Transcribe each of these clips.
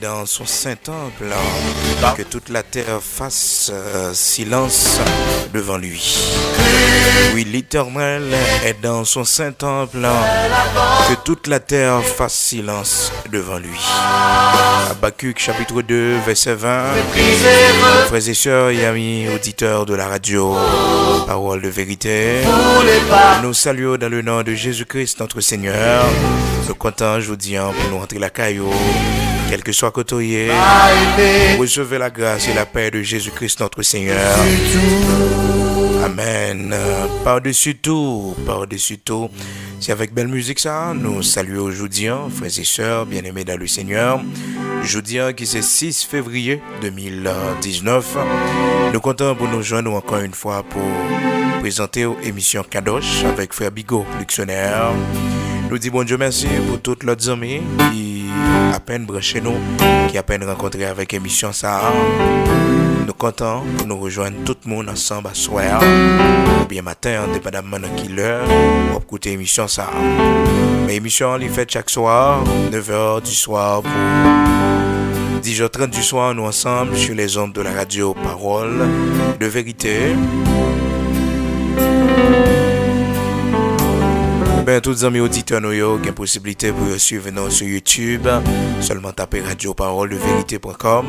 dans son saint temple, que toute la terre fasse silence devant lui. Oui, l'Éternel est dans son saint temple, que toute la terre fasse silence devant lui. Abacuc chapitre 2 verset 20. Frères et sœurs et amis auditeurs de la radio Parole de Vérité, nous saluons dans le nom de Jésus-Christ notre Seigneur. Nous comptons aujourd'hui pour nous rentrer la caillou. Quel que soit côtoyé, recevez la grâce et la paix de Jésus-Christ notre Seigneur. Amen. Par-dessus tout, par-dessus tout. C'est avec belle musique ça. Nous saluons aujourd'hui, frères et sœurs, bien-aimés dans le Seigneur. Aujourd'hui, qui c'est 6 février 2019. Nous comptons pour nous joindre encore une fois pour présenter aux émissions Kadosh avec Frère Bigot Luxoner. Nous disons bon Dieu merci pour toutes leurs amis qui à peine branchés nous, qui à peine rencontrés avec émission ça. Nous comptons pour nous rejoindre tout le monde ensemble à soir ou bien matin, indépendamment de qui l'heure, pour écouter émission ça. Mais émission on les fait chaque soir, 9h du soir pour 10h30 du soir, nous ensemble sur les ondes de la radio Parole de Vérité. Ben, tous les amis auditeurs, nous avons une possibilité pour suivre nous sur YouTube. Seulement taper Radio Parole de Vérité.com.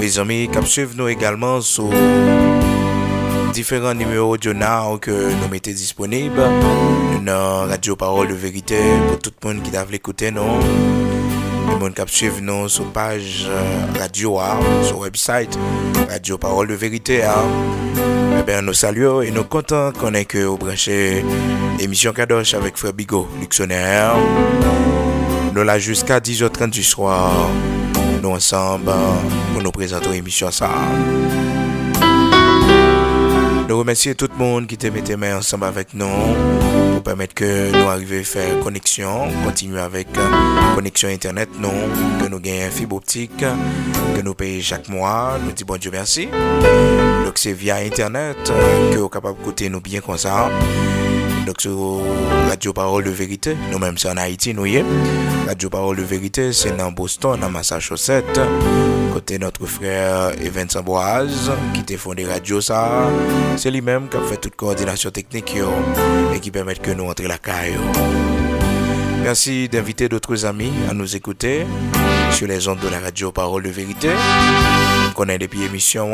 Les amis, cap suivre nous également sur différents numéros de journal que nous mettons disponibles. Dans Radio Parole de Vérité pour tout le monde qui veut l'écouter. Le monde qui suivre nous sur page radio, sur website Radio Parole de Vérité. Eh bien, nous saluons et nous comptons qu'on ait que au branché émission Kadosh avec Frère Bigot Luxoner. Nous là jusqu'à 10h30 du soir. Nous ensemble pour nous présenter l'émission ça. Nous remercions tout le monde qui te mettait main ensemble avec nous pour permettre que nous arrivions à faire connexion, continuer avec connexion internet, nous, que nous gagnons fibre optique, que nous payons chaque mois. Nous disons bon Dieu merci. Donc c'est via internet que nous sommes capables d'écouter nous bien comme ça. Donc sur Radio Parole de Vérité, nous-mêmes c'est en Haïti, nous y est. Radio Parole de Vérité, c'est dans Boston, dans Massachusetts. Côté notre frère Evans Amboise qui t'a fondé Radio ça. C'est lui-même qui a fait toute coordination technique yo, et qui permet que nous entrions la caille. Merci d'inviter d'autres amis à nous écouter sur les ondes de la radio Parole de Vérité. On connaît depuis l'émission,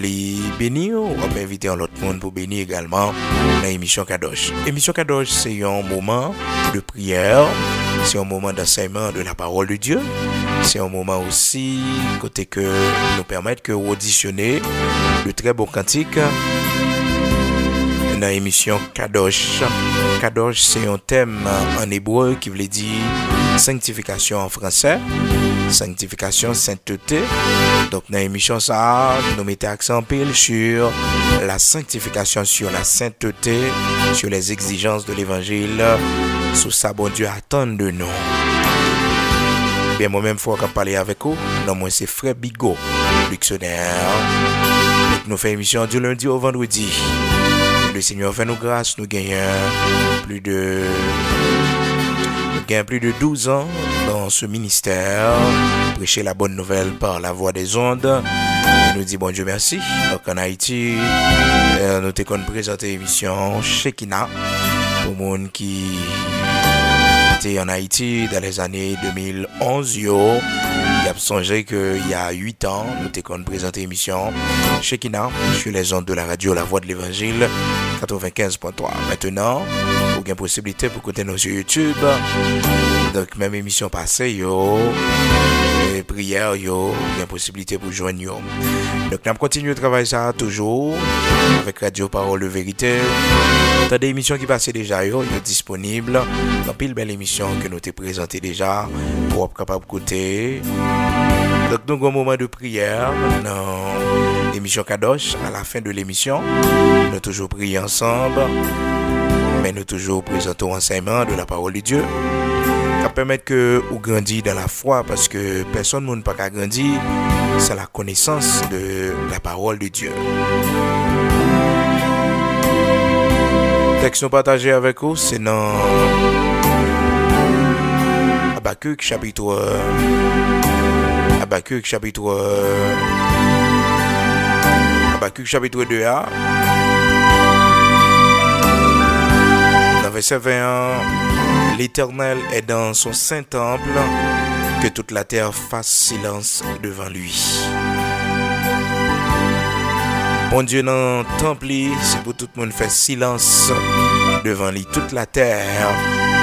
les bénis, on peut inviter l'autre monde pour bénir également dans l'émission Kadosh. L'émission Kadosh, c'est un moment de prière, c'est un moment d'enseignement de la parole de Dieu. C'est un moment aussi, côté que nous permettre que auditionner de très beaux cantiques dans l'émission Kadosh. Kadosh, c'est un thème en hébreu qui veut dire sanctification en français, sanctification, sainteté. Donc, dans l'émission ça, nous mettons accent pile sur la sanctification, sur la sainteté, sur les exigences de l'évangile, sur ça, bon Dieu attend de nous. Bien, moi-même, fois qu'on parler avec vous, non, moi, c'est Frère Bigot Luxoner. Nous faisons émission du lundi au vendredi. Le Seigneur fait nos grâces, nous gagnons plus de 12 ans dans ce ministère, prêcher la bonne nouvelle par la voix des ondes. Et nous dit bon Dieu merci. Donc en Haïti, nous te connaissons présenter l'émission Shekina pour le monde qui était en Haïti dans les années 2011. Il a songé qu'il y a 8 ans, nous avons présenté l'émission Shekina sur les ondes de la radio La Voix de l'Évangile 95.3. Maintenant, vous avez possibilité pour écouter nos sur YouTube. Donc, même émission passée, et prière, vous avez possibilité pour joindre. Donc, nous continuons de travailler ça toujours avec Radio Parole de Vérité. Dans des émissions qui passent déjà, yo, sont disponibles. Dans pile belle émission que nous t'ai présenté déjà pour être capable d'écouter. Donc nous avons un moment de prière dans l'émission Kadosh. À la fin de l'émission, nous toujours prions ensemble, mais nous toujours présentons enseignement de la parole de Dieu. Ça permet que vous grandissez dans la foi parce que personne ne peut pas grandir sans la connaissance de la parole de Dieu. Texte nous partagé avec vous, c'est dans Abacuc chapitre Abacuc chapitre 2a, dans verset 21, l'Éternel est dans son saint temple, que toute la terre fasse silence devant lui. Bon Dieu dans le temple, c'est pour tout le monde faire silence devant lui, toute la terre,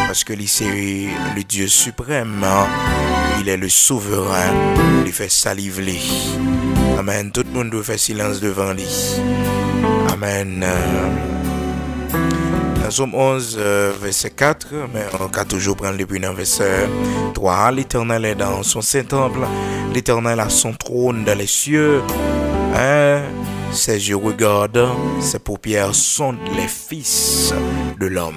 parce que lui c'est le Dieu suprême, il est le souverain, il fait saliver. Amen, tout le monde doit faire silence devant lui. Amen. Dans Somme 11, verset 4, mais on va toujours prendre depuis dans verset 3, l'Éternel est dans son saint temple, l'Éternel a son trône dans les cieux. Hein? Ses yeux regardent, ses paupières sondent les fils de l'homme.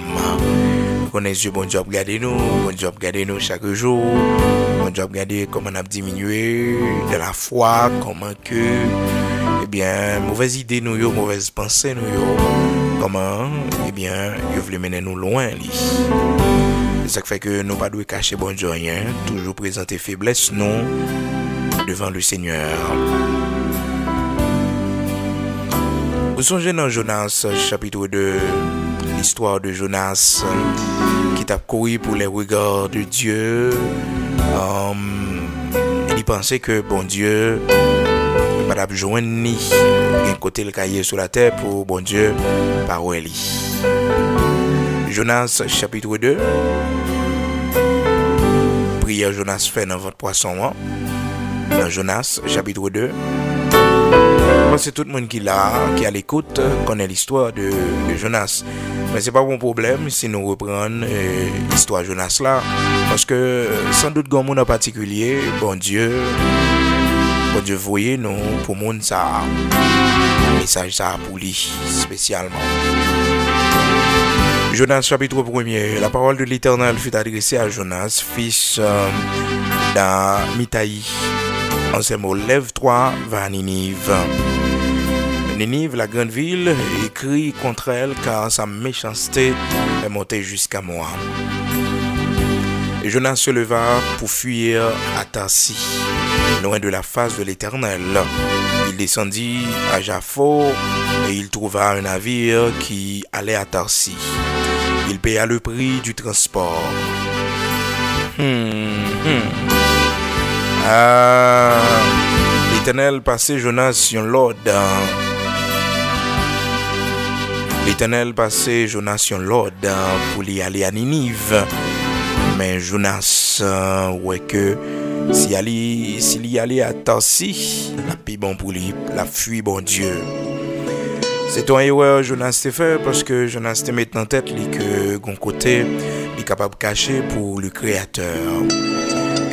Connaissez bon job, regardez-nous, chaque jour. Bon job, regardez comment on a diminué de la foi, comment que, eh bien, mauvaise idée nous, mauvaise pensée nous, comment, eh bien, ils veulent mener nous loin. C'est ça qui fait que nous ne devons pas cacher bon job, hein? Toujours présenter faiblesse nous devant le Seigneur. Vous songez dans Jonas chapitre 2, l'histoire de Jonas qui t'a couru pour les regards de Dieu. Il pensait que bon Dieu, madame Joanny, un côté le cahier sur la terre pour bon Dieu, par où elle est. Jonas chapitre 2, prière Jonas fait dans votre poisson. Hein? Dans Jonas chapitre 2. C'est tout le monde qui l'a, qui à l'écoute, connaît l'histoire de Jonas. Mais c'est pas mon problème si nous reprenons l'histoire de Jonas là. Parce que sans doute grand monde en particulier, bon Dieu voyez nous pour monde ça. Message ça pour lui spécialement. Jonas chapitre 1er. La parole de l'Éternel fut adressée à Jonas, fils d'Amitai. En ces mots, lève-toi, va à Ninive. Ninive, la grande ville, crie contre elle car sa méchanceté est montée jusqu'à moi. Et Jonas se leva pour fuir à Tarsis, loin de la face de l'Éternel. Il descendit à Jaffo et il trouva un navire qui allait à Tarsis. Il paya le prix du transport. Ah, l'Éternel passait Jonas sur l'ordre. L'Éternel passait Jonas sur l'ordre pour y aller à Ninive. Mais Jonas, ouais que s'il y allait à Tarsis, la pire bon pour lui, la fuit bon Dieu. C'est ton erreur Jonas t'est fait parce que Jonas te met en tête lui que gon côté est capable de cacher pour le Créateur.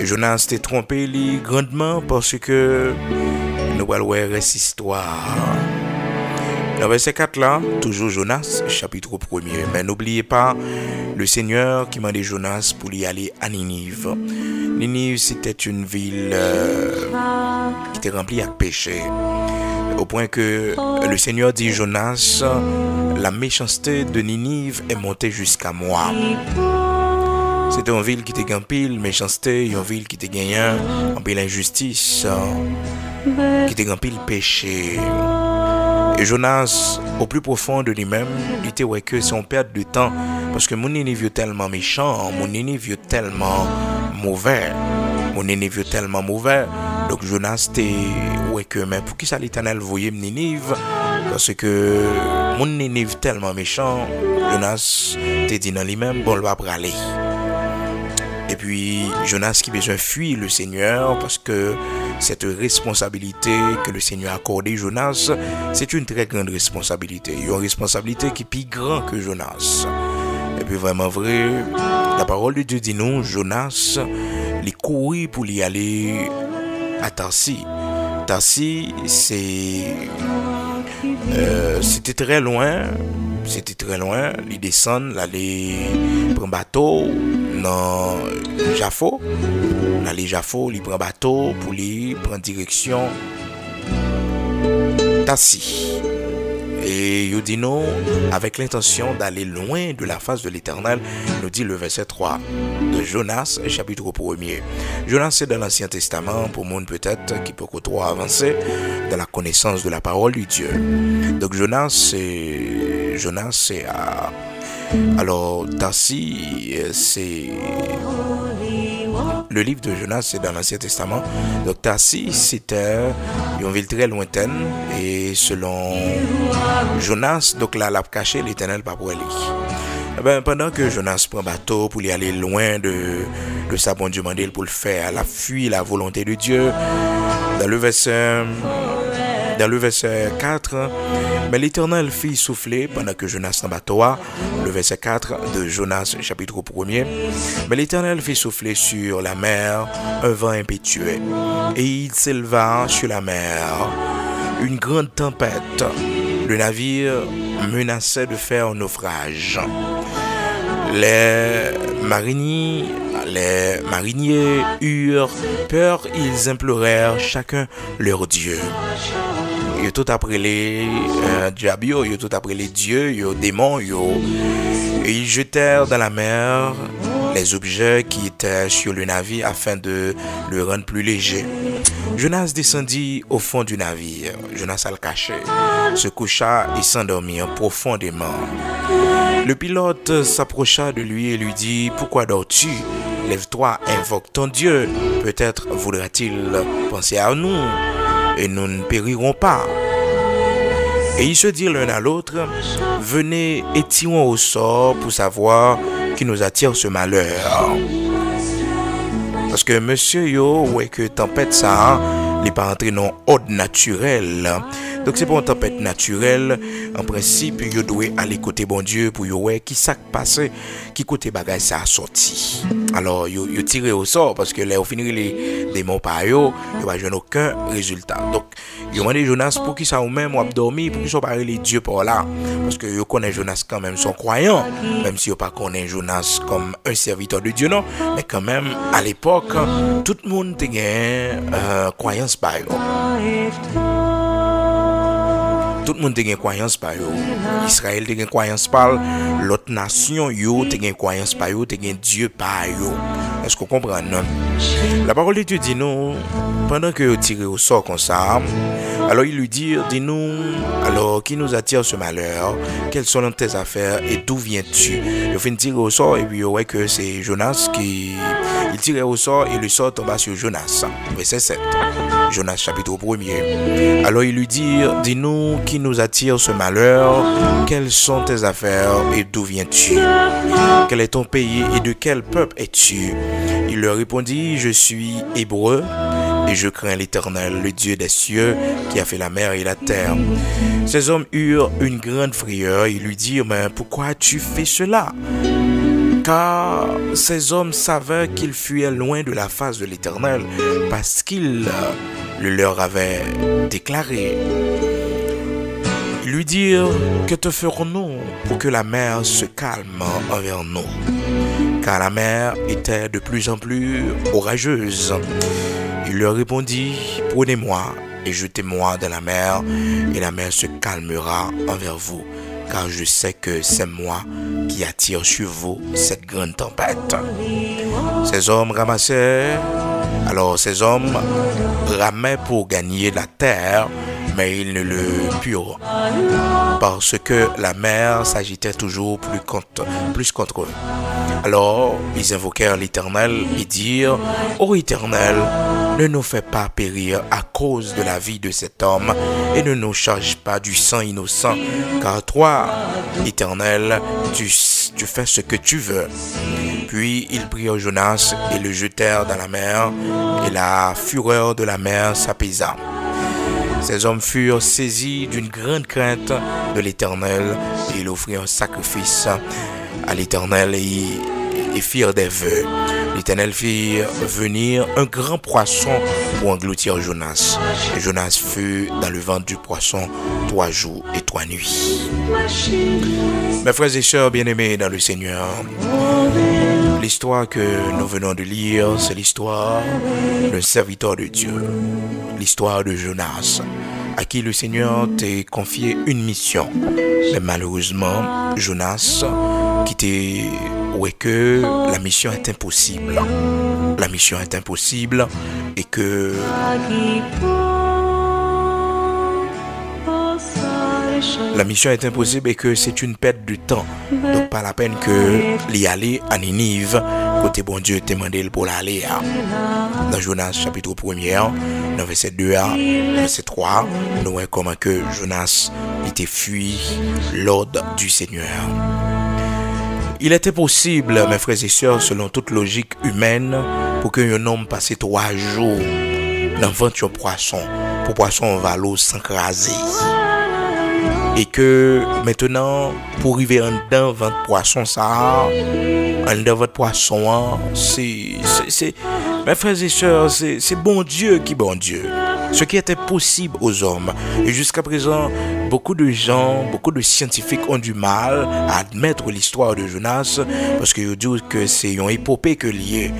Et Jonas s'était trompé lui, grandement parce que nous allons voir cette histoire. Dans verset 4 là, toujours Jonas, chapitre 1er. Mais n'oubliez pas le Seigneur qui mandait Jonas pour y aller à Ninive. Ninive, c'était une ville qui était remplie à péché. Au point que le Seigneur dit Jonas, la méchanceté de Ninive est montée jusqu'à moi. C'était une ville qui était en pile méchanceté, une ville qui était gagnée en pile injustice, qui était en pile péché. Et Jonas, au plus profond de lui-même, il était ouais que son perte de temps, parce que mon Ninive est tellement méchant, mon Ninive est tellement mauvais, Donc Jonas était ouais que mais pour qui ça l'Éternel voyait mon Ninive, parce que mon Ninive est tellement méchant, Jonas était dit dans lui-même bon le va braler. Et puis, Jonas qui besoin fuir le Seigneur parce que cette responsabilité que le Seigneur a accordée Jonas, c'est une très grande responsabilité. Une responsabilité qui est plus grande que Jonas. Et puis vraiment vrai, la parole de Dieu dit non, Jonas, il courit pour y aller à Tarsis. Tarsis, c'était très loin. Il descend, il allait prendre un bateau dans Jaffo. Il prend un bateau pour lui prendre direction Tarsis. Et il dit non, avec l'intention d'aller loin de la face de l'Éternel, nous dit le verset 3. Jonas, chapitre 1er. Jonas, c'est dans l'Ancien Testament, pour le monde peut-être qui peut trop avancer dans la connaissance de la parole du Dieu. Donc Jonas, c'est alors Tarsis, c'est... Le livre de Jonas, c'est dans l'Ancien Testament. Donc Tarsis, c'était une ville très lointaine. Et selon Jonas, donc là, l'a caché l'Éternel pas pour lui. Ben, pendant que Jonas prend bateau pour y aller loin de sa bonne demandée pour le faire, la fuit la volonté de Dieu. Dans le verset 4, mais l'Éternel fit souffler pendant que Jonas en bateau. Le verset 4 de Jonas, chapitre 1er. Mais l'Éternel fit souffler sur la mer un vent impétueux, et il s'éleva sur la mer une grande tempête. Le navire menaçait de faire un naufrage. Les mariniers eurent peur, ils implorèrent chacun leur Dieu. Ils tout après les diables, ils tout après les dieux, les démons, et ils jetèrent dans la mer les objets qui étaient sur le navire afin de le rendre plus léger. Jonas descendit au fond du navire. Jonas le cachait, se coucha et s'endormit profondément. Le pilote s'approcha de lui et lui dit, « Pourquoi dors-tu? Lève-toi, invoque ton Dieu. Peut-être voudra-t-il penser à nous et nous ne périrons pas. » Et ils se dirent l'un à l'autre, « Venez et tirons au sort pour savoir qui nous attire ce malheur. » Parce que monsieur yo, ouais que tempête ça, n'est pas entré dans ordre naturel. Donc c'est pas une tempête naturelle. En principe, yo doit aller côté bon Dieu pour yo ouais qui s'est passé, qui côté bagage ça a sorti. Alors yo tiré au sort parce que là au finir les démons par yo, il va jouer aucun résultat. Donc yo demandé Jonas pour qui ça ou même ou abdormi pour qui soit parler les dieux par là, parce que yo connaît Jonas quand même son croyant, même si yo pas connaît Jonas comme un serviteur de Dieu non, mais quand même à l'époque tout le monde a une croyance par eux. Tout le monde a une croyance par eux. Israël a une croyance par eux. L'autre nation a une croyance par eux. A un Dieu par eux. Est-ce qu'on comprend? La parole de Dieu dit nous, pendant que vous tirez au sort comme ça, alors il lui dit, dis-nous, alors qui nous attire ce malheur? Quelles sont tes affaires et d'où viens-tu? Il finit de tirer au sort et puis ouais que c'est Jonas qui... Il tirait au sort et le sort tomba sur Jonas. Verset 7. Jonas chapitre 1er. Alors il lui dit, dis-nous, qui nous attire ce malheur? Quelles sont tes affaires et d'où viens-tu? Quel est ton pays et de quel peuple es-tu? Il leur répondit, je suis hébreu et je crains l'Éternel, le Dieu des cieux, qui a fait la mer et la terre. Ces hommes eurent une grande frayeur. Ils lui dirent, mais pourquoi as-tu fait cela? Car ces hommes savaient qu'ils fuyaient loin de la face de l'Éternel parce qu'il le leur avait déclaré. Ils lui dirent, que te ferons-nous pour que la mer se calme envers nous? Car la mer était de plus en plus orageuse. Il leur répondit, prenez-moi et jetez-moi dans la mer et la mer se calmera envers vous. Car je sais que c'est moi qui attire sur vous cette grande tempête. Ces hommes ramaient pour gagner la terre, mais ils ne le purent, parce que la mer s'agitait toujours plus contre eux. Alors ils invoquèrent l'Éternel et dirent, « Ô Éternel, ne nous fais pas périr à cause de la vie de cet homme, et ne nous charge pas du sang innocent, car toi, Éternel, tu fais ce que tu veux. » Puis ils prirent Jonas et le jetèrent dans la mer, et la fureur de la mer s'apaisa. Ces hommes furent saisis d'une grande crainte de l'Éternel, et ils offrirent un sacrifice à l'Éternel et firent des vœux. L'Éternel fit venir un grand poisson pour engloutir Jonas. Et Jonas fut dans le ventre du poisson 3 jours et 3 nuits. Mes frères et sœurs bien-aimés dans le Seigneur, l'histoire que nous venons de lire, c'est l'histoire d'un serviteur de Dieu, l'histoire de Jonas, à qui le Seigneur t'a confié une mission. Mais malheureusement, Jonas qui était ouais que la mission est impossible. La mission est impossible et que la mission est impossible et que c'est une perte de temps. Donc pas la peine que l'y aller à Ninive. Côté bon Dieu t'es mandé pour l'aller. Dans Jonas chapitre 1, dans verset 2, verset 3, nous voyons comment que Jonas était fui l'ordre du Seigneur. Il était possible, mes frères et sœurs, selon toute logique humaine, pour qu'un homme passe 3 jours dans 21 poissons, pour poisson va l'eau s'encraser. Et que maintenant, pour arriver en dedans 20 poissons, ça, en dedans votre poisson, c'est, mes frères et sœurs, c'est bon Dieu qui bon Dieu. Ce qui était possible aux hommes. Et jusqu'à présent, beaucoup de gens, beaucoup de scientifiques ont du mal à admettre l'histoire de Jonas parce qu'ils disent que c'est une épopée que liée.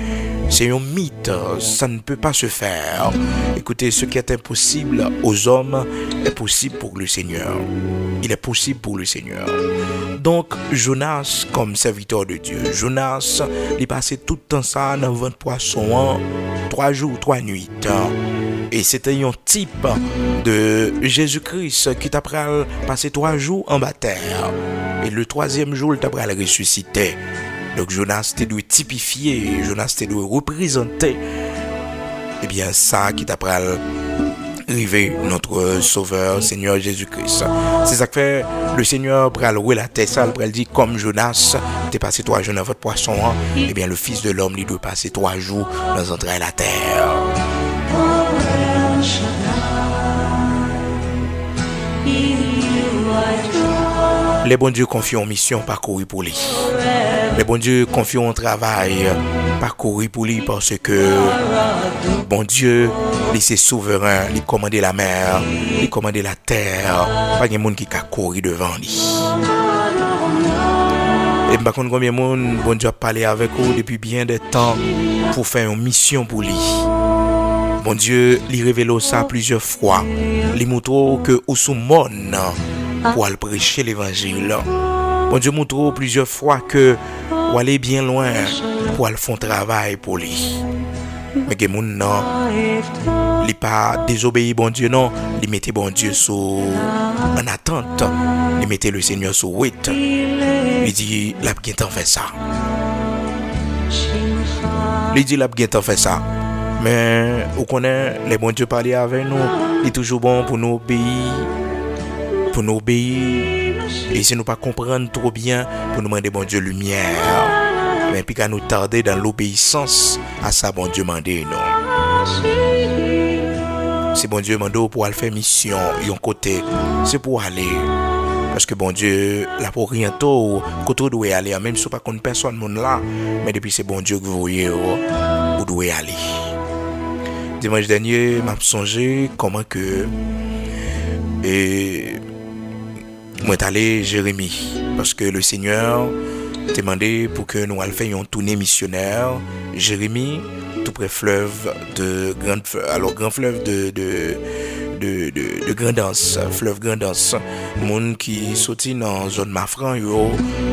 C'est un mythe, ça ne peut pas se faire. Écoutez, ce qui est impossible aux hommes est possible pour le Seigneur. Il est possible pour le Seigneur. Donc, Jonas, comme serviteur de Dieu, Jonas, il passait tout le temps ça dans 20 poissons, 3 jours, 3 nuits. Et c'était un type de Jésus-Christ qui t'a passé 3 jours en baptême. Et le 3e jour, il t'a ressuscité. Donc Jonas te doit typifier, Jonas te doit représenter. Eh bien, ça qui t'a arrivé, notre Sauveur, Seigneur Jésus-Christ. C'est ça que fait le Seigneur pour relater ça, pour dire comme Jonas, t'es passé 3 jours dans votre poisson. Eh bien, le Fils de l'homme, il doit passer 3 jours dans l'entrailles de la terre. Les bons dieux confient en mission parcourue pour lui. Les bons dieux confient en travail parcouru pour lui parce que bon Dieu, il est souverain, il commande la mer, il commande la terre. Pas de monde qui a couru devant lui. Et par contre, combien de monde, bon Dieu a parlé avec vous depuis bien des temps pour faire une mission pour lui. Bon Dieu, il révèle ça plusieurs fois. Il montre que au sous-monde pour aller prêcher l'évangile. Bon Dieu montre plusieurs fois que pour aller bien loin pour aller faire travail pour lui. Mais que moun non, il pas désobéi bon Dieu non, il mettait bon Dieu en attente, il mettait le Seigneur sous wait. Il dit l'a bien temps fait ça. Il dit l'a bien temps fait ça. Mais on connaît les bons dieux parler avec nous, il est toujours bon pour nous obéir. Pour nous obéir. Et si nous pas comprendre trop bien, pour nous demander bon Dieu lumière. Mais puis qu'à nous tarder dans l'obéissance à ça bon Dieu mandé non. C'est bon Dieu mandé pour aller faire mission, yon côté, c'est pour aller. Parce que bon Dieu, là pour rien tôt, côté où doit aller, même si pas qu'on personne monde là, mais depuis c'est bon Dieu que vous voyez où doit aller. Dimanche dernier, m'a songé comment que et moi allé Jérémie parce que le Seigneur demandé pour que nous fassions une tournée missionnaire Jérémie tout près fleuve de grande alors grand fleuve de Grandance, fleuve Grandance, monde qui sorti dans zone Mafran yo,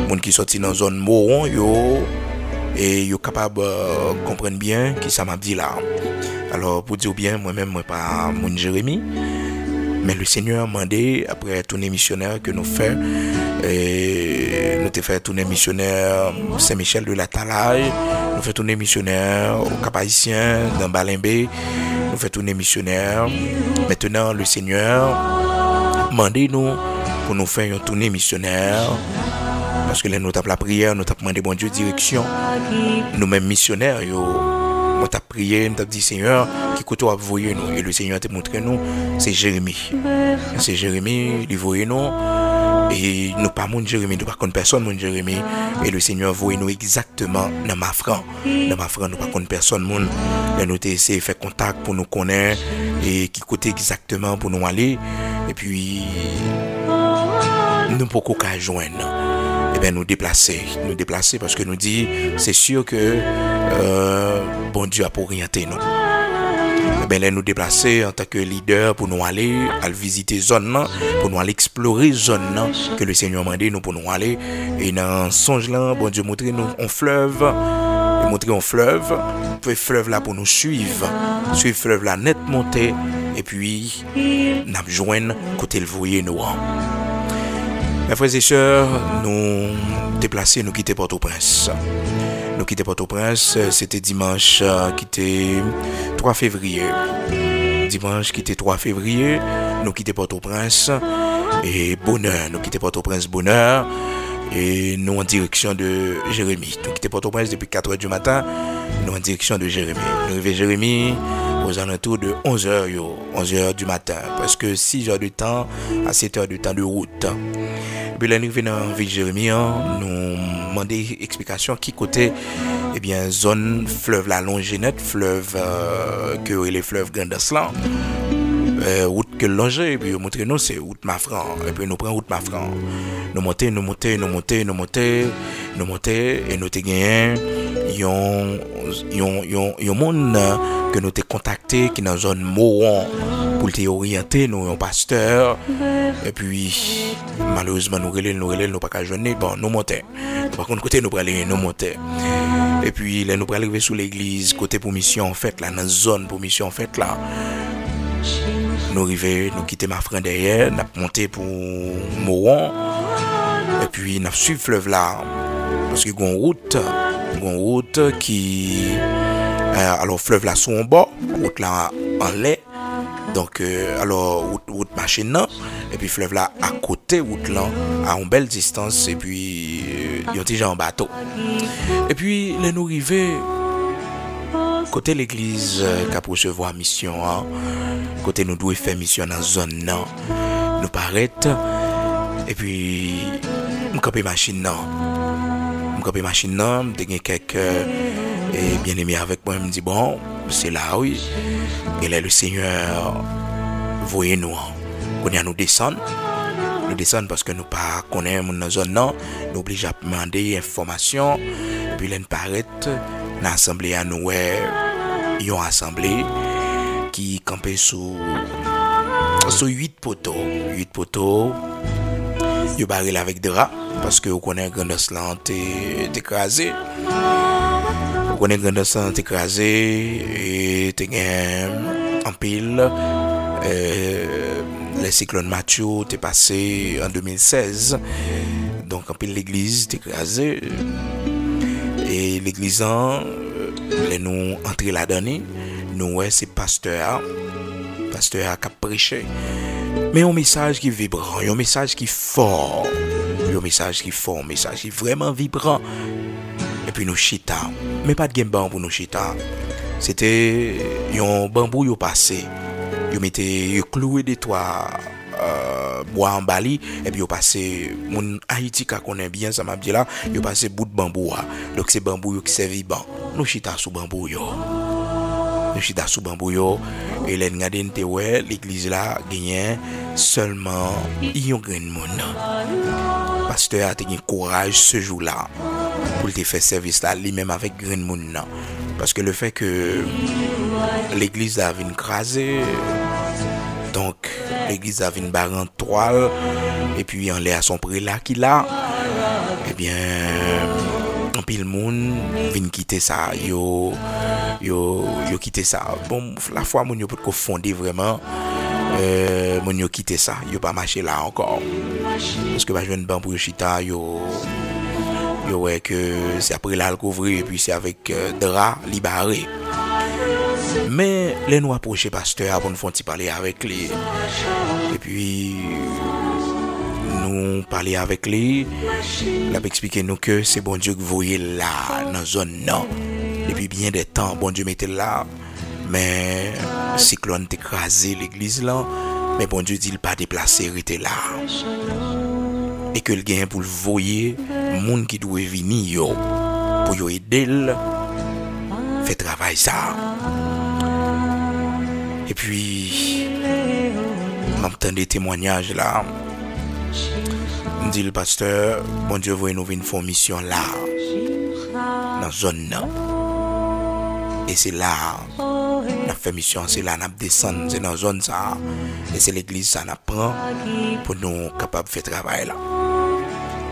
monde qui sorti dans zone Moron yo et yo capable comprendre bien qui ça m'a dit là. Alors pour dire bien moi-même moi pas mon Jérémie mais le Seigneur m'a demandé après tournée missionnaire que nous faisons et nous te fait tournée missionnaire Saint-Michel de la Talaye, nous fait tournée missionnaire au Cap-Haïtien dans Balimbe, nous fait tournée missionnaire. Maintenant le Seigneur m'a demandé nous pour nous faire une tournée missionnaire. Parce que là, nous tapons la prière, nous tapons demandé bon Dieu direction. Nous-mêmes missionnaires, nous tapons prié, nous tapons dit Seigneur, qui côté à voyer nous. Et le Seigneur te montré nous, c'est Jérémie. C'est Jérémie, il voyait nous. Et nous pas mon Jérémie, nous pas connaît personne mon Jérémie. Et le Seigneur voyait nous exactement dans Mafran. Dans Mafran, nous pas connaît personne mon. Là, nous t'es essayé de faire contact pour nous connaître et qui côté exactement pour nous aller. Et puis, nous ne pouvons pas joindre. Eh bien, nous déplacer parce que nous dit, c'est sûr que bon Dieu a pour orienter nous. ben là nous déplacer en tant que leader pour nous aller à visiter zone, pour nous aller explorer zone que le Seigneur m'a demandé nous pour nous aller. Et dans songe là, bon Dieu montre nous un fleuve, montrer un fleuve, puis fleuve là pour nous suivre, suivre fleuve là net monter et puis nous rejoindre côté le voyer nous. Mes frères et sœurs, nous déplacer, nous quitter Port-au-Prince. Nous quitter Port-au-Prince, c'était dimanche qui était 3 février. Dimanche qui était 3 février, nous quitter Port-au-Prince et bonheur, nous quitter Port-au-Prince bonheur et nous en direction de Jérémie. Nous quitter Port-au-Prince depuis 4h du matin, nous en direction de Jérémie. Nous arrivons à Jérémie aux alentours de 11h, 11h du matin, parce que 6 heures de temps à 7 heures de temps de route. Puis là, nous venons dans la ville de Jérémie, nous demandons explication qui côté, eh bien, zone, fleuve la Longinette, fleuve, que les fleuves Grandaslan, route que longer, puis nous montrons, non, c'est route Mafran, et puis nous prenons route Mafran. Nous montons, nous montons, nous montons, nous montons, nous montons, et nous avons un monde que nous avons contacté qui est dans la zone Moron. Pour te orienter, nous un pasteur. Et puis, malheureusement, nous relèvons, nous pas qu'à jeûner. Bon, nous montons. Par contre, côté, nous prenons, nous montons. Et puis, là, nous prenons arriver sous l'église, côté pour mission en fait, là, dans la zone pour mission en fait, là. Nous arrivons, nous quittons Mafran derrière, nous avons monté pour Moron. Et puis, nous avons suivi le fleuve là. Parce qu'il y a une route qui. Alors, fleuve là, sont en bas, route là, en lait. Donc, alors, route machine là, et puis fleuve là, à côté, route là, à une belle distance, et puis, ils ont déjà un bateau. Et puis, les nous arrivés, côté l'église, qui a pour se voir mission, hein, côté nous doit faire mission dans la zone là, nous paraître, et puis, nous camper machine là. Nous camper machine là, nous avons quelques bien-aimés avec moi, me dit bon, c'est là, oui. Et là, le Seigneur, voyez-nous, nous descendons. Nous descendons parce que nous ne connaissons pas nos zones, nous sommes obligés à demander des informations. Et puis, là, nous paraissons, nous assemblés à nous, ils ont assemblé, qui campaient sous 8 poteaux. 8 poteaux, ils ont barré avec des rats, parce que vous connaissez Grandaslan, t'es écrasé. Vous connaissez Grandaslan, t'es écrasé, et t'es en pile. Le cyclone Matthieu t'est passé en 2016. Donc en pile l'église t'est écrasée. Et l'église, nous entrons la dernière. Nous, c'est pasteur qui a prêché. Mais un message qui est vibrant, un message qui est fort. Un message qui est fort, un message qui est vraiment vibrant. Et puis nous chita. Mais pas de game ban pour nous chita. C'était un bambou qui est passé. Ils mettaient cloué des toits bois en Bali et puis ils passaient mon Haïti qu'on connaît bien ça m'a dit là ils passaient bout de bambou donc c'est bambou qui servait ban nous chita sous bambou yo et les gardiens te ouais l'église là gagnait seulement ils ont grand monde pasteur a tenu courage ce jour-là pour te faire service là lui-même avec grand monde parce que le fait que l'église a vint craser. Donc, l'église a vint barre en toile. Et puis, en l'air à son prélat qu'il a. Eh bien, un pile monde vint quitter ça. Yo quitter ça. Bon, la fois, mon yo peut confondre vraiment. Mon yo quitter ça. Yo pas marché là encore. Parce que, bah, je viens de bambou chita, yo. Yo, ouais, que c'est après là le couvrir. Et puis, c'est avec drap libéré. Mais les nous approcher pasteur avant nous font parler avec lui et puis nous parler avec lui l'a expliqué nous que c'est bon Dieu que vous voyez là dans zone non depuis bien des temps bon Dieu mettait là mais cyclone écrasé l'église là mais bon Dieu dit il pas déplacer était là et que le gain pour le voyer monde qui doit venir yo pour yo aider fait travail ça. Et puis, m'entend des témoignages là. On dit le pasteur, bon Dieu, voyez nous venir faire une mission là, dans la zone là. Et c'est là, on a fait mission, c'est là qu'on descend, c'est dans la zone ça, et c'est l'église ça qu'on prend pour nous capables de faire travail là.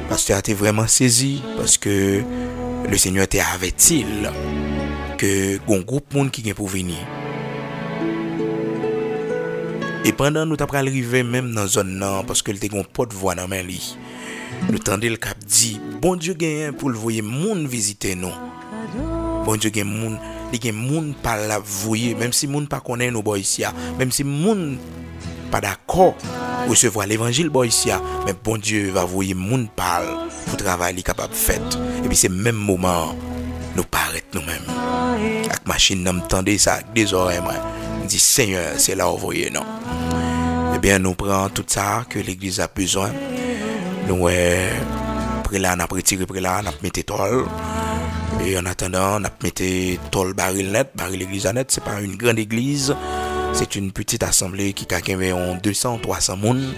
Pasteur était vraiment saisi parce que le Seigneur était averti que un groupe monde qui vient pour venir. Et pendant nous t'apprend arriver même dans zone là parce que il était un porte-voix dans main lui. Nous tendait le cap dit bon Dieu gagne pour le voyer monde visiter nous. Bon Dieu gagne monde, il gagne monde pas la voyer même si monde pas connaît nous boy ici, même si monde pas d'accord recevoir l'évangile boy ici, mais bon Dieu va voyer monde parle pour travailler capable fait. Et puis c'est même moment nous paraître nous-mêmes. Avec machine nous tendait ça avec des oreilles. Dit Seigneur, c'est là où vous voyez, non? Eh bien, nous prenons tout ça que l'église a besoin. Nous, après là, on a retiré, après là, on a mis tôle. Et en attendant, on a mis tôle baril net, baril l'église à net. C'est pas une grande église, c'est une petite assemblée qui a environ 200, 300 personnes.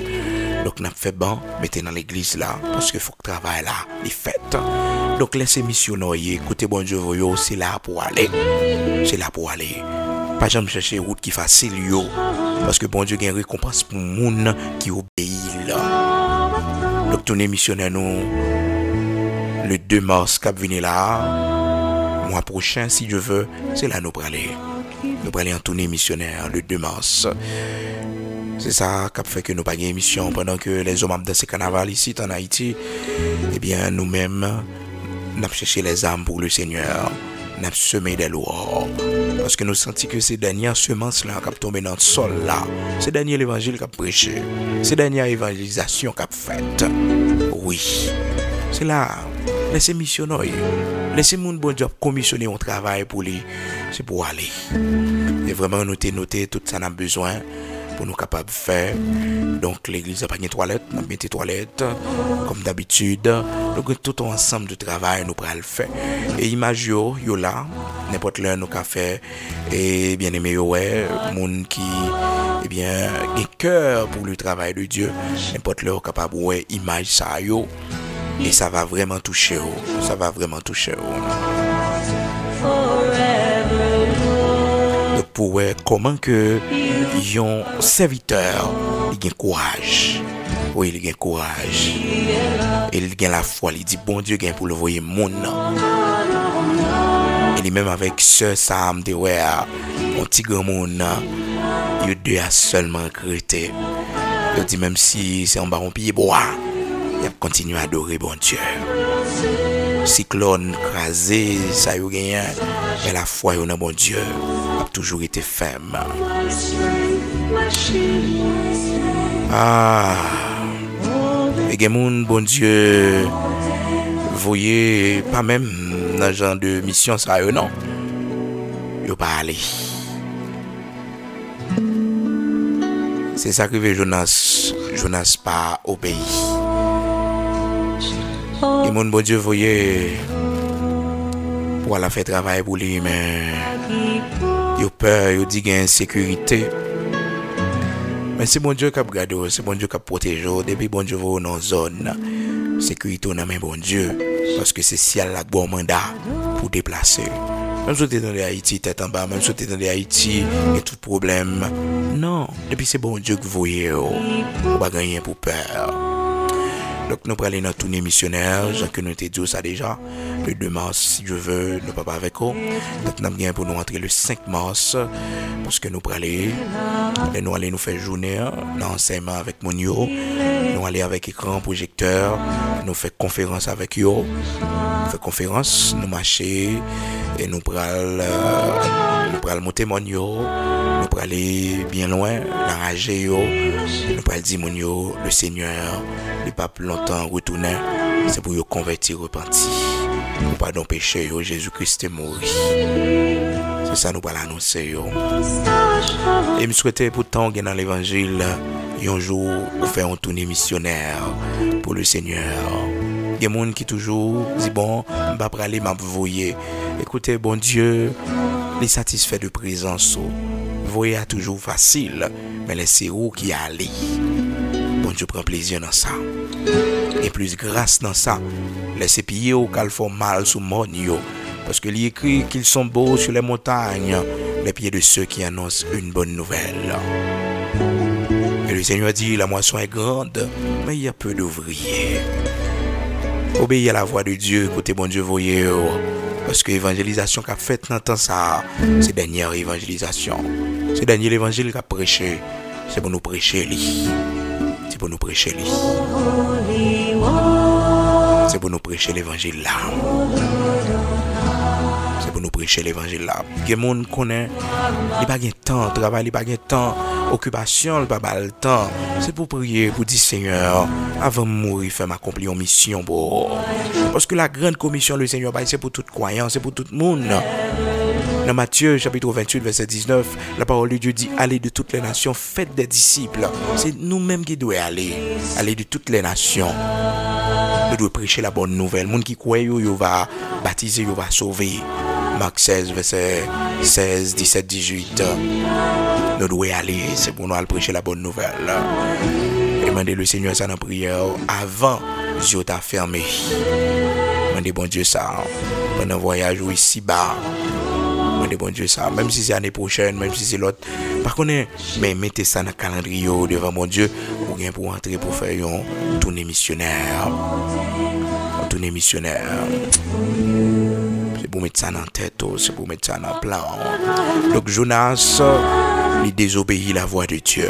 Donc, on a fait bon, mettez dans l'église là, parce qu'il faut que le travail là, il fait. Donc, laissez missionner, écoutez, bon Dieu, c'est là pour aller. C'est là pour aller. Pas jamais chercher route qui facile yo parce que bon Dieu gagne récompense pour monde qui obéit là. Donc tourner missionnaire nous le 2 mars cap venir là mois prochain si Dieu veut, c'est là nous aller en tournée missionnaire le 2 mars. C'est ça qui fait que nous pas gagne mission pendant que les hommes dans ces carnaval ici en Haïti. Eh bien nous-mêmes n'a chercher les âmes pour le Seigneur. N'a semé des louanges parce que nous sentons que ces dernières semences là qui tombent dans le sol là, ces derniers évangiles qui ont prêché, ces dernières évangélisations qui ont fait. Oui, c'est là. Laissez missionner, laissez mon bon job commissionner un travail pour lui, c'est pour aller. Et vraiment noter tout ça n'a besoin pour nous capables de faire. Donc l'église n'a pas de toilette, n'a pas de toilette comme d'habitude. Donc tout ensemble de travail nous pourrons le faire. Et image yo là, n'importe l'un nous café et bien aimé ouais, monde qui eh bien un cœur pour le travail de Dieu, n'importe l'un capable ouais image ça yo et ça va vraiment toucher, ça va vraiment toucher. Donc pour ouais, comment que yon serviteur, il gagne courage. Oui, il gagne courage. Et il gagne la foi. Il dit, bon Dieu, gagne pour le voyer mon nom. Et lui-même avec ce Sam de ouais, mon petit grand monde, il deux a seulement regretté. Il dit, même si c'est un baron pied bois, il continue à adorer bon Dieu. Cyclone, crasé, ça y gagne. Et la foi, il y a bon Dieu. Toujours été ferme. Ah, et Gemoun, bon Dieu, voyez pas même dans genre de mission ça eux non, yo pas aller. C'est ça que Jonas pas obéi. Et mon bon Dieu voyez pour aller faire travail pour lui mais yo peur, yo dit qu'il y a insécurité. Mais c'est bon Dieu qui a gardé, c'est bon Dieu qui a protégé. Depuis bon Dieu vous dans zone sécurité on a même bon Dieu parce que c'est ciel la bon mandat pour déplacer. Même si tu es dans les Haïti tête en bas, même si tu es dans les Haïti et tout problème. Non, depuis c'est bon Dieu que vous voyez, on va gagner pour peur. Donc nous prenons notre tournée missionnaire, j'en que nous t'ai dit ça déjà, le 2 mars si je veux, nous papa avec eux. Donc nous bien pour nous rentrer le 5 mars, parce que nous prenons et nous allons nous faire journée, l'enseignement avec mon yo, nous allons avec écran, projecteur, nous faisons conférence avec yo, nous faisons conférence, nous marcher, et nous prenons mon témoignage. Nous pourrons aller bien loin, l'enrager, nous pourrons dire, mon yo, le Seigneur, le pape longtemps retourné, c'est pour vous convertir, repentir. Nous pardon péché, Jésus-Christ est mort. C'est ça, nous pourrons l'annoncer. Et me souhaiter pourtant, dans l'évangile, un jour, vous faire un tournée missionnaire pour le Seigneur. Il y a des gens qui toujours disent, bon, je ne vais pas aller m'envoyer. Écoutez, bon Dieu, les satisfaits de présence. Voyez toujours facile, mais laissez vous qui allez. Bon Dieu prend plaisir dans ça. Et plus grâce dans ça. Laissez pieds au qu'elles font mal sous mon yo. Parce que l'écrit qu'ils sont beaux sur les montagnes, les pieds de ceux qui annoncent une bonne nouvelle. Et le Seigneur dit, la moisson est grande, mais il y a peu d'ouvriers. Obéis à la voix de Dieu, côté bon Dieu voyez. Parce que l'évangélisation qu'a faite dans le temps, c'est la dernière évangélisation. C'est le dernier évangile qu'a prêché. C'est pour nous prêcher lui. C'est pour nous prêcher lui. C'est pour nous prêcher l'évangile là. C'est pour nous prêcher l'évangile là. Les gens connaissent, ils n'ont pas de temps, ils travaillent, ils n'ont pas de temps, occupation, ils n'ont pas de temps. C'est pour prier, pour dire Seigneur, avant de mourir, fais m'accomplir une mission. Parce que la grande commission, le Seigneur, c'est pour tout croyant, c'est pour tout le monde. Dans Matthieu, chapitre 28, verset 19, la parole de Dieu dit, allez de toutes les nations, faites des disciples. C'est nous-mêmes qui devons aller. Allez de toutes les nations. Nous devons prêcher la bonne nouvelle. Les gens qui croient, ils va baptiser, ils va sauver. Marc 16, verset 16, 17, 18. Nous devons aller. C'est pour nous aller prêcher la bonne nouvelle. Demandez le Seigneur ça dans la prière avant Dieu t'a fermé. Demandez bon Dieu ça. Pendant un voyage ou ici-bas. De bon Dieu ça, même si c'est l'année prochaine, même si c'est l'autre, par contre, mais mettez ça dans le calendrier devant mon Dieu pour bien pour entrer pour faire une tournée missionnaire. Une tournée missionnaire. C'est pour mettre ça dans la tête, c'est pour mettre ça dans le plan. Donc Jonas, il désobéit la voix de Dieu.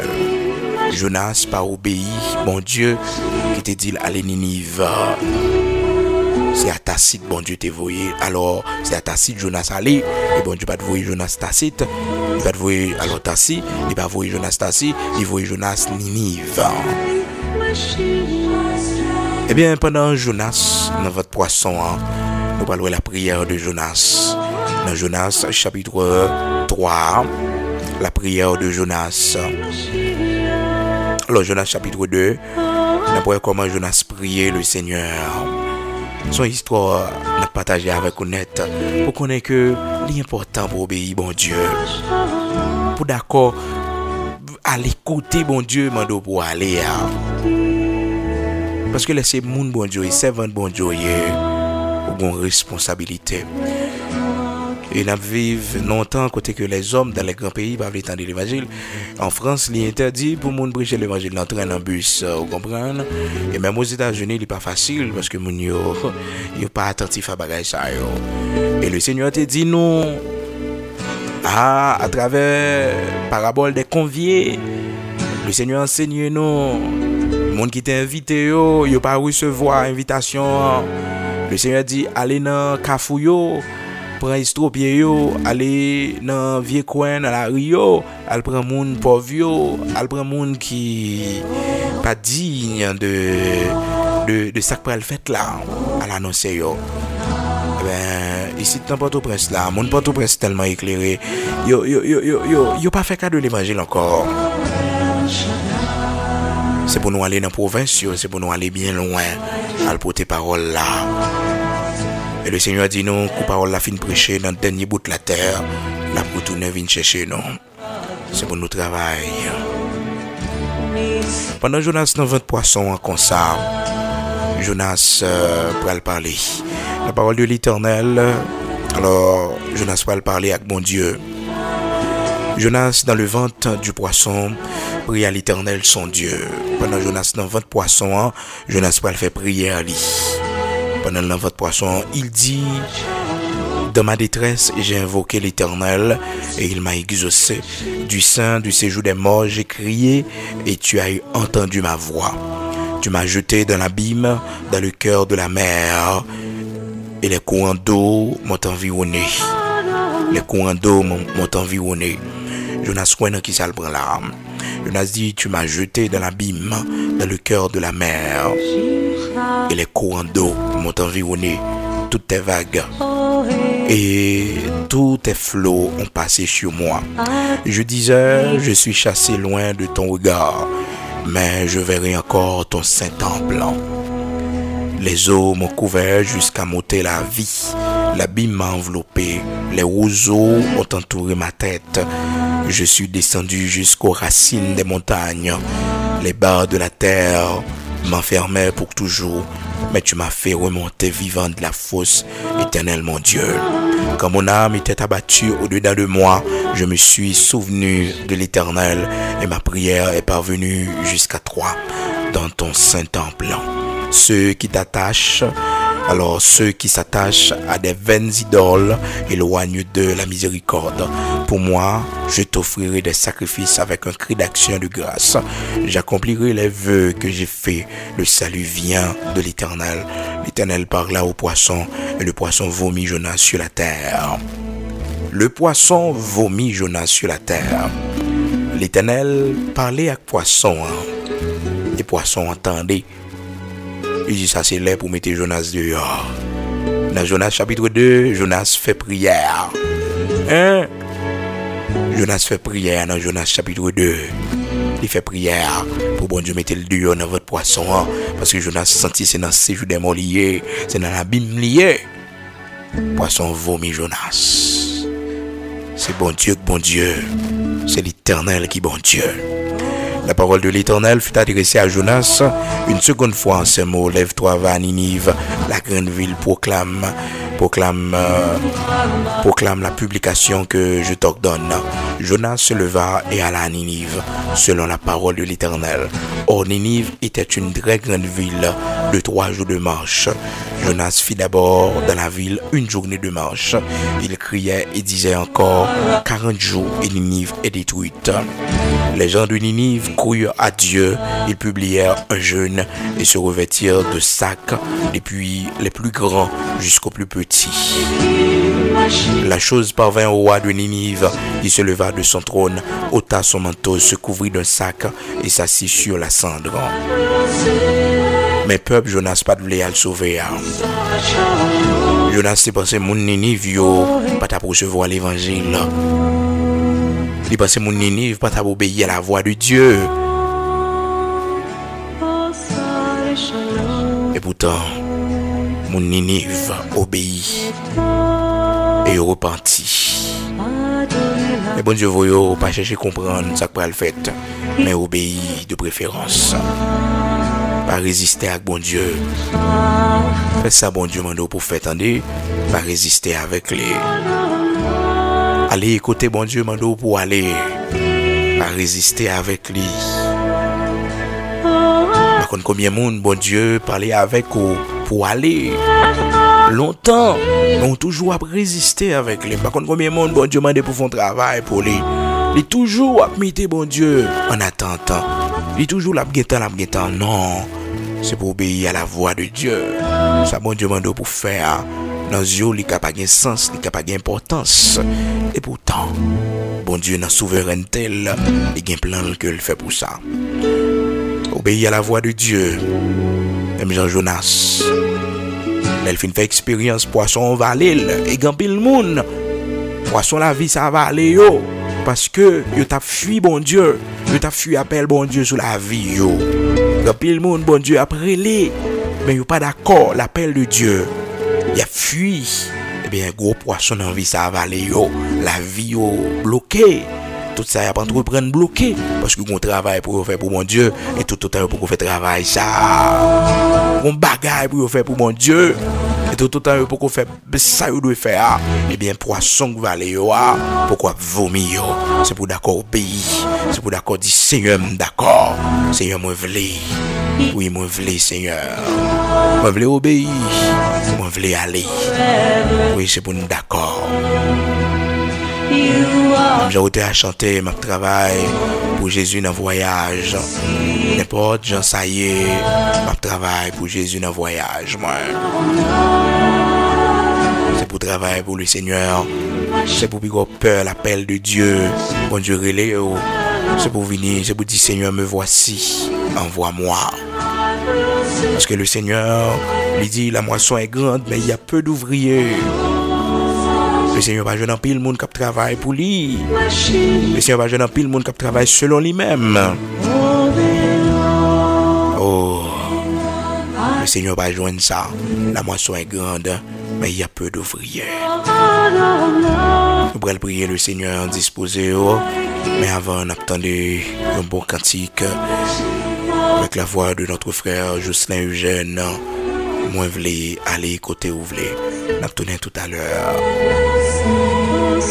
Jonas pas obéi, bon Dieu, qui te dit allez Ninive. C'est à Tacite, bon Dieu t'es voyé. Alors, c'est à Tacite, Jonas allé. Et bon Dieu va te voir Jonas Tacite. Il va te voir alors Tacite. Il va voir Jonas Tacite. Il voit Jonas Ninive. Eh bien, pendant Jonas, dans votre poisson, nous parlons de la prière de Jonas. Dans Jonas, chapitre 3, la prière de Jonas. Alors, Jonas, chapitre 2, nous voyons comment Jonas priait le Seigneur. Son histoire n'a partagé avec honnête pour connaître que l'important pour obéir bon Dieu. Pour d'accord à l'écouter bon Dieu, mando pour aller. Parce que laisser moun bon Dieu et servant bon Dieu ont une responsabilité. Et nous vivons longtemps côté que les hommes dans les grands pays peuvent étendre l'évangile. En France, il est interdit pour les gens de prêcher l'évangile dans le train, dans le bus, vous comprenez? Et même aux États-Unis, il n'est pas facile parce que les gens ne sont pas attentifs à ça. Et le Seigneur te dit non. Ah, à travers la parabole des conviés, le Seigneur enseigne non. Les gens qui t'invitent, ils ne pas recevoir invitation. Le Seigneur dit allez dans le cafouillot. Prend estropié yo, aller dans vieux coin dans la Rio, elle prend monde pauvre yo, elle prend monde qui pas digne de ça qu'elle fait là, elle annonce yo. Ben ici dans Port-au-Prince là, mon Port-au-Prince tellement éclairé, yo pas fait cas de l'évangile encore. C'est pour nous aller dans province, c'est pour nous aller bien loin, elle porter parole là. Et le Seigneur dit non, que parole la fin prêcher dans le dernier bout de la terre, la retourner vient chercher non. C'est pour nous travail. Pendant Jonas 90 poissons en concert, Jonas pral parler. La parole de l'Éternel. Alors Jonas pral parler avec mon Dieu. Jonas dans le ventre du poisson prie à l'Éternel son Dieu. Pendant Jonas 90 poissons, Jonas pral fait prier à lui. Pendant l'envoi de poisson, il dit, dans ma détresse, j'ai invoqué l'Éternel et il m'a exaucé. Du sein, du séjour des morts, j'ai crié et tu as entendu ma voix. Tu m'as jeté dans l'abîme, dans le cœur de la mer et les courants d'eau m'ont environné. Les courants d'eau m'ont environné. Jonas Kouena qui s'en prend l'âme. Jonas dit, tu m'as jeté dans l'abîme, dans le cœur de la mer. Et les courants d'eau m'ont environné, toutes tes vagues et tous tes flots ont passé sur moi. Je disais, je suis chassé loin de ton regard, mais je verrai encore ton saint temple. Les eaux m'ont couvert jusqu'à m'ôter la vie, l'abîme m'a enveloppé, les roseaux ont entouré ma tête. Je suis descendu jusqu'aux racines des montagnes, les barres de la terre m'enfermait pour toujours, mais tu m'as fait remonter vivant de la fosse, éternel mon Dieu. Quand mon âme était abattue au-dedans de moi, je me suis souvenu de l'Éternel, et ma prière est parvenue jusqu'à toi, dans ton saint temple. Ceux qui s'attachent à des vaines idoles, éloigne de la miséricorde. Pour moi, je t'offrirai des sacrifices avec un cri d'action de grâce. J'accomplirai les vœux que j'ai faits. Le salut vient de l'Éternel. L'Éternel parla au poisson, et le poisson vomit Jonas sur la terre. Le poisson vomit Jonas sur la terre. L'Éternel parlait à poisson. Les poissons entendaient. Il dit ça c'est là pour mettre Jonas dehors. Dans Jonas chapitre 2, Jonas fait prière. Jonas fait prière dans Jonas chapitre 2. Il fait prière pour bon Dieu mettre le dehors dans votre poisson. Parce que Jonas sentit c'est dans ces jours des morts liés. C'est dans l'abîme lié. Poisson vomi Jonas. C'est bon Dieu que bon Dieu. C'est l'Éternel qui est bon Dieu. La parole de l'Éternel fut adressée à Jonas une seconde fois en ces mots. Lève-toi, va à Ninive, la grande ville, proclame la publication que je t'ordonne. Jonas se leva et alla à Ninive, selon la parole de l'Éternel. Or, Ninive était une très grande ville de 3 jours de marche. Jonas fit d'abord dans la ville une journée de marche. Il criait et disait encore 40 jours et Ninive est détruite. Les gens de Ninive crurent à Dieu. Ils publièrent un jeûne et se revêtirent de sacs, depuis les plus grands jusqu'aux plus petits. La chose parvint au roi de Ninive. Il se leva de son trône, ôta son manteau, se couvrit d'un sac et s'assit sur la cendre. Mais peuple Jonas pas de vouloir le sauver. Jonas s'est pensé mon Ninive yo pas t'a recevoir l'évangile. Il pensait mon Ninive pas t'a obéir à la voix de Dieu. Et pourtant mon Ninive obéit et repentit. Mais bon Dieu voyons pas chercher à comprendre ça qu'il a fait, mais obéit de préférence. Pas résister avec bon Dieu. Fais ça bon Dieu mando pour faire tendre. Pas résister avec les. Allez écouter bon Dieu mando pour aller. Pas résister avec lui. Par contre combien de monde bon Dieu parler avec ou pour aller. Longtemps, on toujours à résister avec lui. Par contre combien de monde bon Dieu mando pour faire travail pour lui. Il est toujours à mettre bon Dieu en attendant. Il est toujours l'abguettant. Non. C'est pour obéir à la voix de Dieu. Ça, bon Dieu, mando pour faire. Dans yeux, il n'y a pas de sens, il n'y a pas d'importance. Et pourtant, bon Dieu, dans la souveraineté, il y a un plan que il fait pour ça. Obéir à la voix de Dieu. Même Jean Jonas. Il fait expérience, poisson va aller. Et il y a un monde. Poisson la vie, ça va aller. Yo. Parce que yo t'a fui bon Dieu, yo t'a fui appel bon Dieu sur la vie yo. Quand pile monde bon Dieu après les, mais yo pas d'accord l'appel de Dieu. Y a fui, et bien gros poisson dans vie ça avalé yo, la vie yo bloquée. Tout ça y a pas entreprendre bloqué parce que on travaille pour faire pour mon Dieu et tout temps pour faire travail ça. On bagaille pour faire pour mon Dieu. Tout temps pour faire ça ou doit faire et bien poisson que valé yo pourquoi vomir c'est pour d'accord obéir c'est pour d'accord dire Seigneur d'accord Seigneur moi v'lais oui moi v'lais Seigneur moi v'lais obéir moi v'lais aller oui c'est pour nous d'accord j'ai été à chanter mon travail pour Jésus dans voyage n'importe j'en ça y est mon travail pour Jésus dans voyage moi pour travailler pour le Seigneur, c'est pour avoir peur l'appel de Dieu, bon Dieu relais, c'est pour venir, c'est pour dire Seigneur me voici, envoie-moi. Parce que le Seigneur lui dit la moisson est grande mais il y a peu d'ouvriers. Le Seigneur va jeune en pile monde qui travaille pour lui. Le Seigneur va jeune en pile monde qui travaille selon lui-même. Oh, le Seigneur va joindre ça, la moisson est grande. Mais il y a peu d'ouvriers. Nous pourrons prier le Seigneur disposer. Mais avant, on attendait un bon cantique avec la voix de notre frère Jocelyn Eugène. Moi je voulais aller côté où vous voulez. N'a tourné tout à l'heure. Moi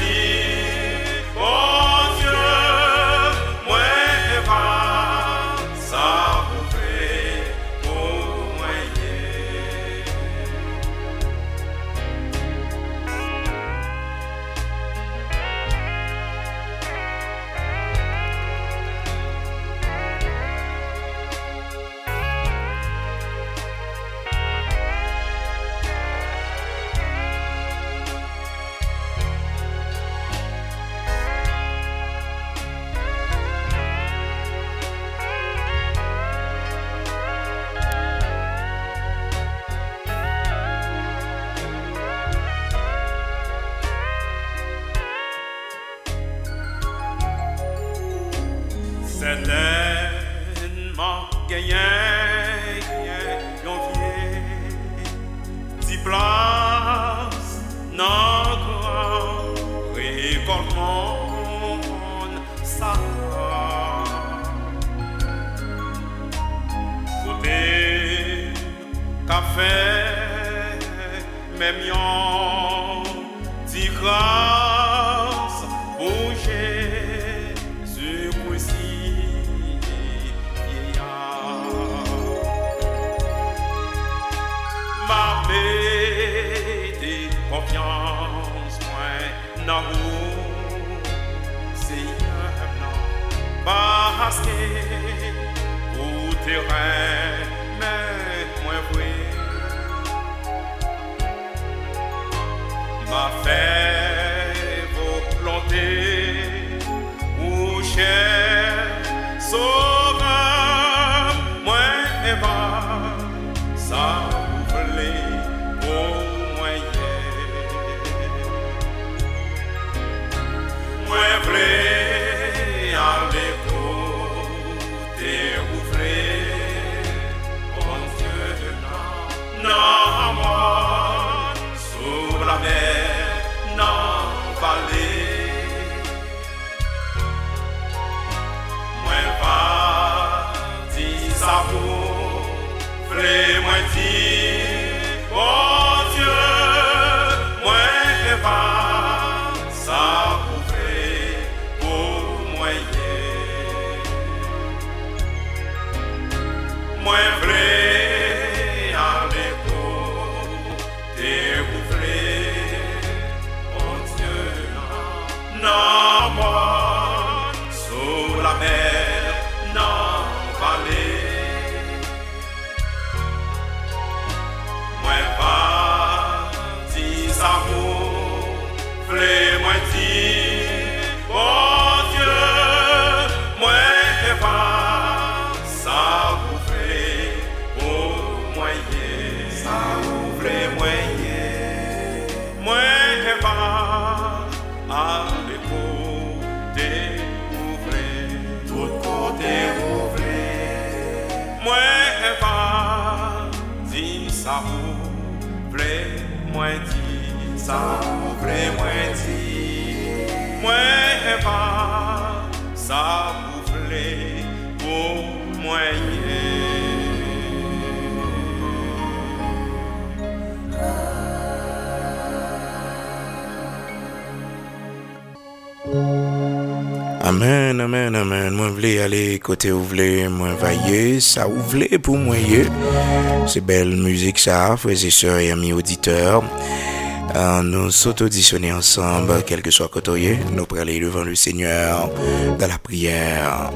dit, oh Dieu, Amen, amen, amen. Moi voulais aller côté où voulez, moi vailler, ça où voulez pour moi. C'est belle musique ça, frères et sœurs et amis auditeurs. Nous s'auto-auditionner ensemble, quel que soit côté, nous pour aller devant le Seigneur dans la prière.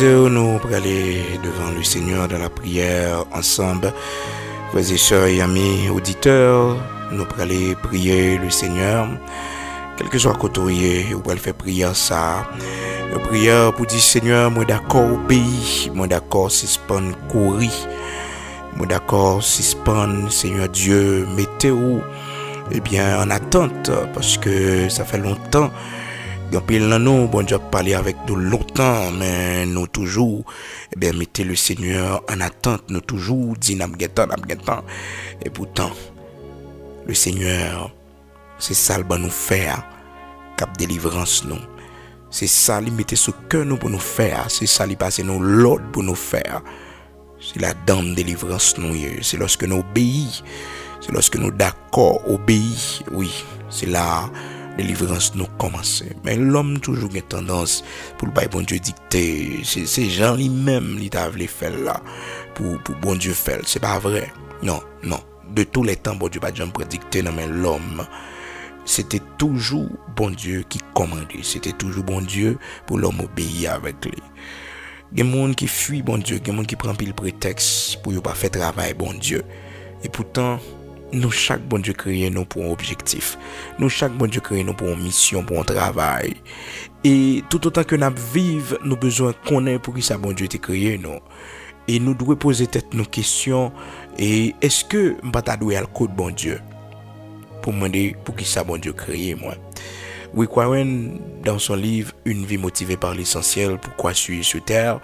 Nous pour aller devant le Seigneur dans la prière ensemble, frères et sœurs et amis auditeurs, nous pour aller prier le Seigneur, quel que soit côté, ou pour aller faire prière ça, une prière pour dire Seigneur, moi d'accord obéi, moi d'accord suspendre courir, moi d'accord suspendre Seigneur Dieu, mettez-vous, eh bien en attente parce que ça fait longtemps. Yon pile dans nous, bon Dieu parler avec nous longtemps, mais nous toujours, eh bien, mettez le Seigneur en attente, nous toujours, dit n'abgetan. Et pourtant, le Seigneur, c'est ça le bon nous faire, cap délivrance nous. C'est ça lui mettait ce cœur nous pour nous faire, c'est ça lui passer nous l'ordre pour nous faire. C'est la dame délivrance nous, c'est lorsque nous obéissons, c'est lorsque nous d'accord obéissons, oui, c'est là. Délivrance nous commence. Mais l'homme toujours a tendance pour le bon Dieu dicter. C'est gens lui-même qui t'a voulu faire là. Pour bon Dieu faire. C'est pas vrai. Non, non. De tous les temps, bon Dieu pas jamais prédicté. Non, mais l'homme, c'était toujours bon Dieu qui commandait. C'était toujours bon Dieu pour l'homme obéir avec lui. Il y a des gens qui fuient bon Dieu. Il y a des gens qui prennent le prétexte pour ne pas faire travail bon Dieu. Et pourtant, nous, chaque bon Dieu créé nous pour un objectif. Nous, chaque bon Dieu créé nous pour une mission, pour un travail. Et tout autant que nous vivons, nous avons besoin de connaître pour qui ça bon Dieu t'a créé nous. Et nous devons poser tête nos questions. Et est-ce que je vais t'adouer à le code bon Dieu? Pour me demander pour qui ça bon Dieu créé moi. Oui, Warren, dans son livre Une vie motivée par l'essentiel, pourquoi suis-je sur terre?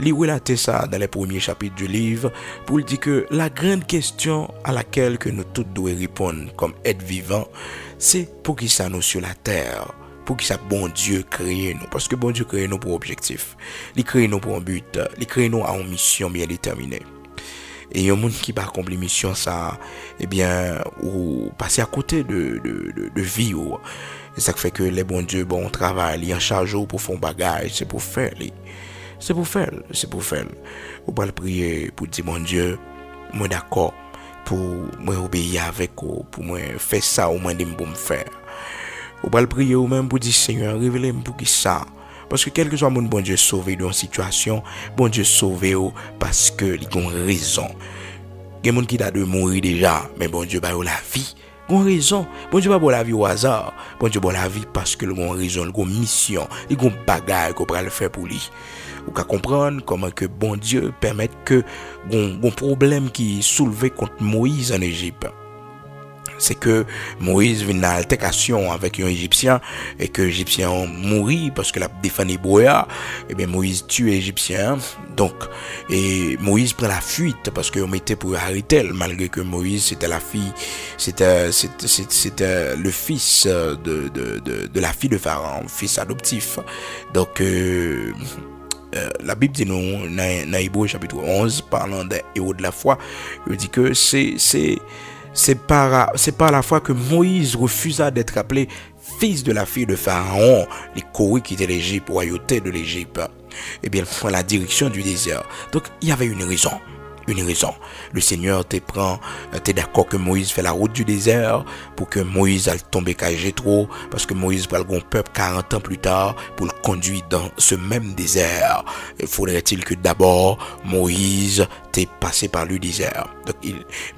Il relate ça dans les premiers chapitres du livre pour dire que la grande question à laquelle que nous tous devons répondre comme être vivants, c'est pour qui ça nous sur la terre, pour qui ça bon Dieu crée nous. Parce que bon Dieu crée nous pour objectif, il crée nous pour un but, il crée nous à une mission bien déterminée. Et un monde qui pas accompli mission ça, eh bien, ou passer à côté de vie. Et ça fait que les bons dieux, bon, on travaille, ils en charge pour faire un bagage, c'est pour faire. C'est pour faire, c'est pour faire. Vous pouvez prier pour dire, mon Dieu, moi d'accord, pour moi obéir avec vous, pour moi faire ça, ou moi pour me faire. Vous pouvez prier ou même pour dire, Seigneur, révélez-moi pour qui ça. Parce que quel que soit mon bon Dieu sauvé dans une situation, bon Dieu sauvé parce que il y a une raison. Il y a des gens qui doivent mourir déjà, mais bon Dieu, bah, la vie. Bon raison, bon Dieu pas pour la vie au hasard, bon Dieu pour la vie parce que le bon raison, le bon mission, le bon bagage qu'on va le faire pour lui. Ou qu'à comprendre comment que bon Dieu permette que bon problème qui soulevé contre Moïse en Égypte. C'est que Moïse vient en altercation avec un Égyptien et que l'Égyptien mourit parce que la défendu Boya, et bien Moïse tue l'Égyptien. Donc, et Moïse prend la fuite parce qu'on mettait pour arrêter, malgré que Moïse c'était la fille, c'était le fils de la fille de Pharaon, fils adoptif. Donc, la Bible dit nous, dans Hébreux chapitre 11, parlant des héros de la foi, il dit que c'est par la foi que Moïse refusa d'être appelé fils de la fille de Pharaon, les Koris qui étaient l'Égypte, royauté de l'Égypte. Eh bien, prend la direction du désert. Donc, il y avait une raison. Une raison. Le Seigneur te prend, t'es d'accord que Moïse fait la route du désert pour que Moïse aille tomber à Jéthro, parce que Moïse va le grand peuple 40 ans plus tard pour le conduire dans ce même désert. Il faudrait-il que d'abord Moïse t'ait passé par le désert. Donc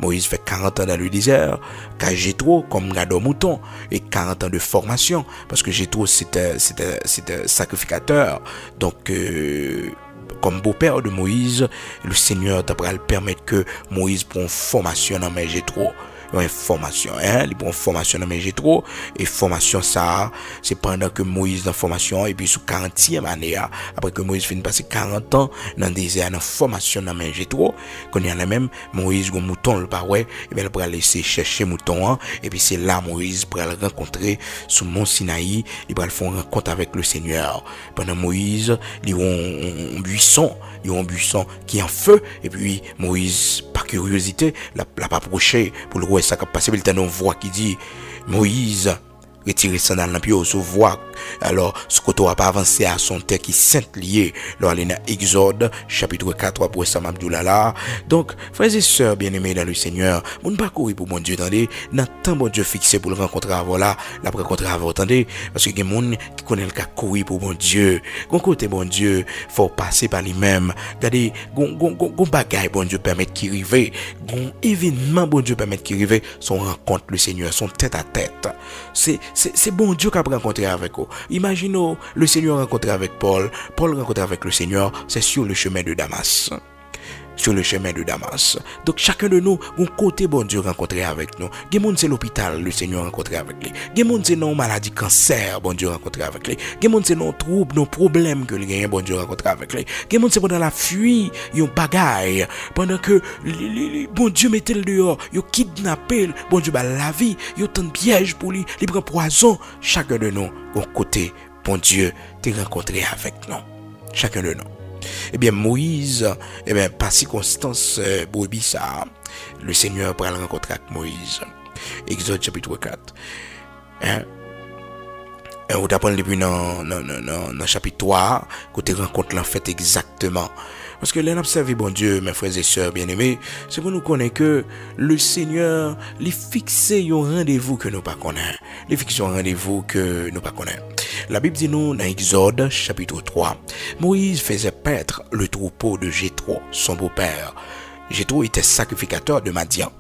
Moïse fait 40 ans dans le désert, qu'à Jéthro comme gardeur mouton et 40 ans de formation parce que Jéthro c'était sacrificateur. Donc comme beau-père de Moïse, le Seigneur t'a permettre que Moïse prenne formation dans mes Jéthro. Une formation, hein, il prend formation dans mes Jéthro. Et formation, ça, c'est pendant que Moïse dans formation, et puis sous 40e année, après que Moïse finit passer 40 ans dans le désert, dans formation dans mes Jéthro, qu'on y en a même, Moïse, le mouton, le parouet, et bien il pourra laisser chercher mouton, hein, et puis c'est là Moïse pourra le rencontrer sous Mont Sinaï, il pourra le faire rencontre avec le Seigneur. Pendant Moïse, il y a un buisson, il y a un buisson qui est en feu, et puis Moïse, par curiosité, l'a pas approché pour le ça qui passe, il y a une voix qui dit Moïse, retirez ça dans l'empire, se voit. Alors, ce que tu n'as pas avancé à son terre qui sainte lié. Alors, il y a Exode, chapitre 4, pour ça, Mabdoulala. Donc, frères et sœurs bien-aimés dans le Seigneur, on ne pas courir pour mon Dieu, attendez. N'attendez bon Dieu fixé pour le rencontrer avant là, la rencontrer avant, attendez. Parce que il y a des gens qui connaissent le cas courir pour mon Dieu. Quand côté bon Dieu, il faut passer par lui-même. Regardez, gon bagaille, bon Dieu, permettre qu'il arrive. Gon événement, bon Dieu, permettre qu'il arrive. Son rencontre, le Seigneur, son tête à tête. C'est bon Dieu qui a rencontré avec. Imaginons le Seigneur rencontré avec Paul, Paul rencontré avec le Seigneur, c'est sur le chemin de Damas. sur le chemin de Damas. Donc chacun de nous, un côté bon Dieu rencontré avec nous. Quelqu'un c'est l'hôpital, le Seigneur rencontré avec lui. Quelqu'un c'est nos maladies, cancer, bon Dieu rencontré avec lui. Quelqu'un c'est nos troubles, nos problèmes que le gagne, bon Dieu rencontré avec lui. Quelqu'un c'est pendant la fuite, yon bagaille, pendant que bon Dieu mettait le dehors, yon kidnappé, bon Dieu bat la vie, yon tend piège pour lui, il prend poison. Chacun de nous, un côté bon Dieu t'es rencontré avec nous. Chacun de nous. Eh bien Moïse, eh bien par circonstance brebis ça, le Seigneur prend le rencontre avec Moïse. Exode chapitre 4. Hein? On t'apprend depuis dans chapitre 3 côté rencontre l'en fait exactement. Parce que l'on observe bon Dieu, mes frères et sœurs bien-aimés, c'est pour nous connaître que le Seigneur lui fixe un rendez-vous que nous pas connaît. Il fixe un rendez-vous que nous pas connaît. La Bible dit nous dans Exode chapitre 3, Moïse faisait paître le troupeau de Jéthro, son beau-père. Jéthro était sacrificateur de Madian.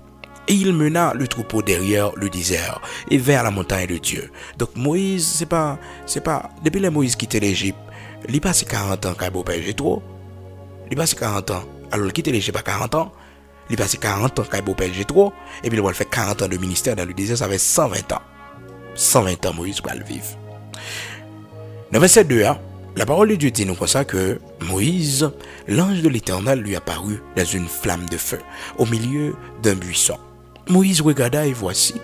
Et il mena le troupeau derrière le désert et vers la montagne de Dieu. Donc Moïse, c'est pas depuis que Moïse quittait l'Égypte, il passe 40 ans quand beau-père Jéthro. Il passe 40 ans. Alors il quitte l'Égypte à 40 ans. Il passe 40 ans quand beau-père Jéthro. Et puis il va faire 40 ans de ministère dans le désert. Ça fait 120 ans. 120 ans Moïse va le vivre. Dans verset 2, la parole de Dieu dit nous comme ça que Moïse, l'ange de l'Éternel, lui apparut dans une flamme de feu au milieu d'un buisson. Moïse regarda et voici,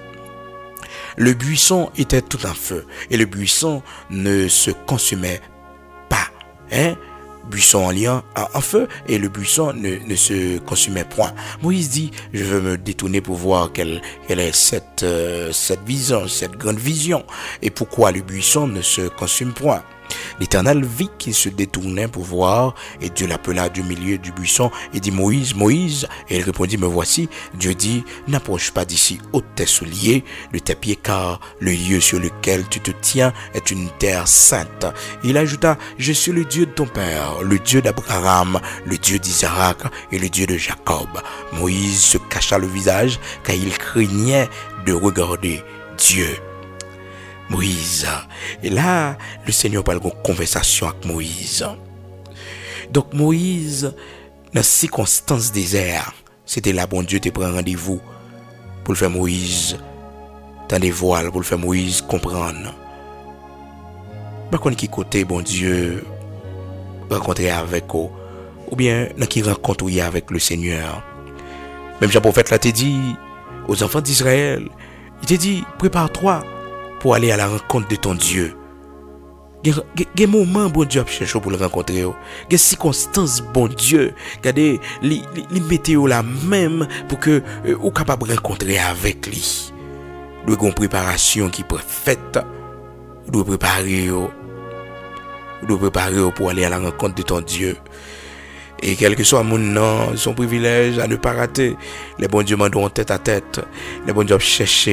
le buisson était tout en feu et le buisson ne se consumait pas. Hein? Buisson en lien en feu et le buisson ne se consumait point. Moïse dit, je veux me détourner pour voir quelle est cette vision, cette grande vision et pourquoi le buisson ne se consume point. L'Éternel vit qu'il se détournait pour voir et Dieu l'appela du milieu du buisson et dit Moïse, Moïse, et il répondit me voici. Dieu dit, n'approche pas d'ici, ôte tes souliers de tes pieds car le lieu sur lequel tu te tiens est une terre sainte. Il ajouta, je suis le Dieu de ton père, le Dieu d'Abraham, le Dieu d'Isaac et le Dieu de Jacob. Moïse se cacha le visage car il craignait de regarder Dieu. Moïse. Et là, le Seigneur parle d'une conversation avec Moïse. Donc Moïse, dans circonstances désert, c'était là bon Dieu te prend rendez-vous pour le faire Moïse dans des voiles, pour le faire Moïse comprendre. Par contre, qui côté bon Dieu rencontrer avec eux, ou bien dans qui rencontre avec le Seigneur. Même Jean prophète là te dit aux enfants d'Israël, il te dit prépare-toi pour aller à la rencontre de ton Dieu. Il y a un moment bon Dieu cherche pour le rencontrer. Il y a des circonstances bon Dieu. Regardez, il mettait la même pour que vous capable de rencontrer avec lui. Il y a une préparation qui est faite. Il doit préparer pour aller à la rencontre de ton Dieu. Et quel que soit mon nom, son privilège à ne pas rater. Les bons dieux m'en tête à tête. Les bons dieux cherchent.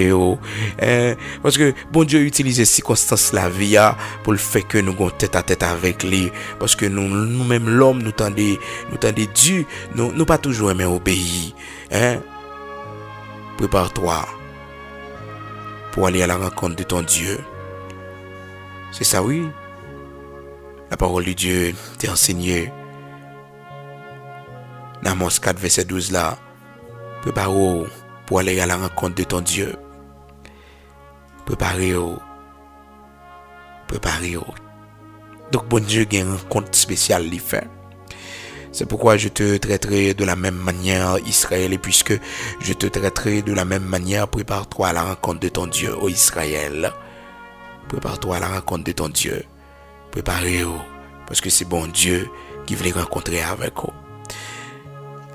Parce que bon Dieu utilise ces circonstances la vie pour le fait que nous avons tête à tête avec lui. Parce que nous-mêmes, l'homme, nous tendez Dieu, nous pas toujours aimer obéir. Hein? Prépare-toi pour aller à la rencontre de ton Dieu. C'est ça, oui. La parole de Dieu t'est enseignée. Dans Amos 4, verset 12 là, préparez-vous pour aller à la rencontre de ton Dieu. Préparez-vous. Donc bon Dieu a une rencontre spéciale lui fait. C'est pourquoi je te traiterai de la même manière, Israël, et puisque je te traiterai de la même manière, prépare-toi à la rencontre de ton Dieu, ô Israël. Prépare-toi à la rencontre de ton Dieu. Préparez-vous, parce que c'est bon Dieu qui veut les rencontrer avec vous.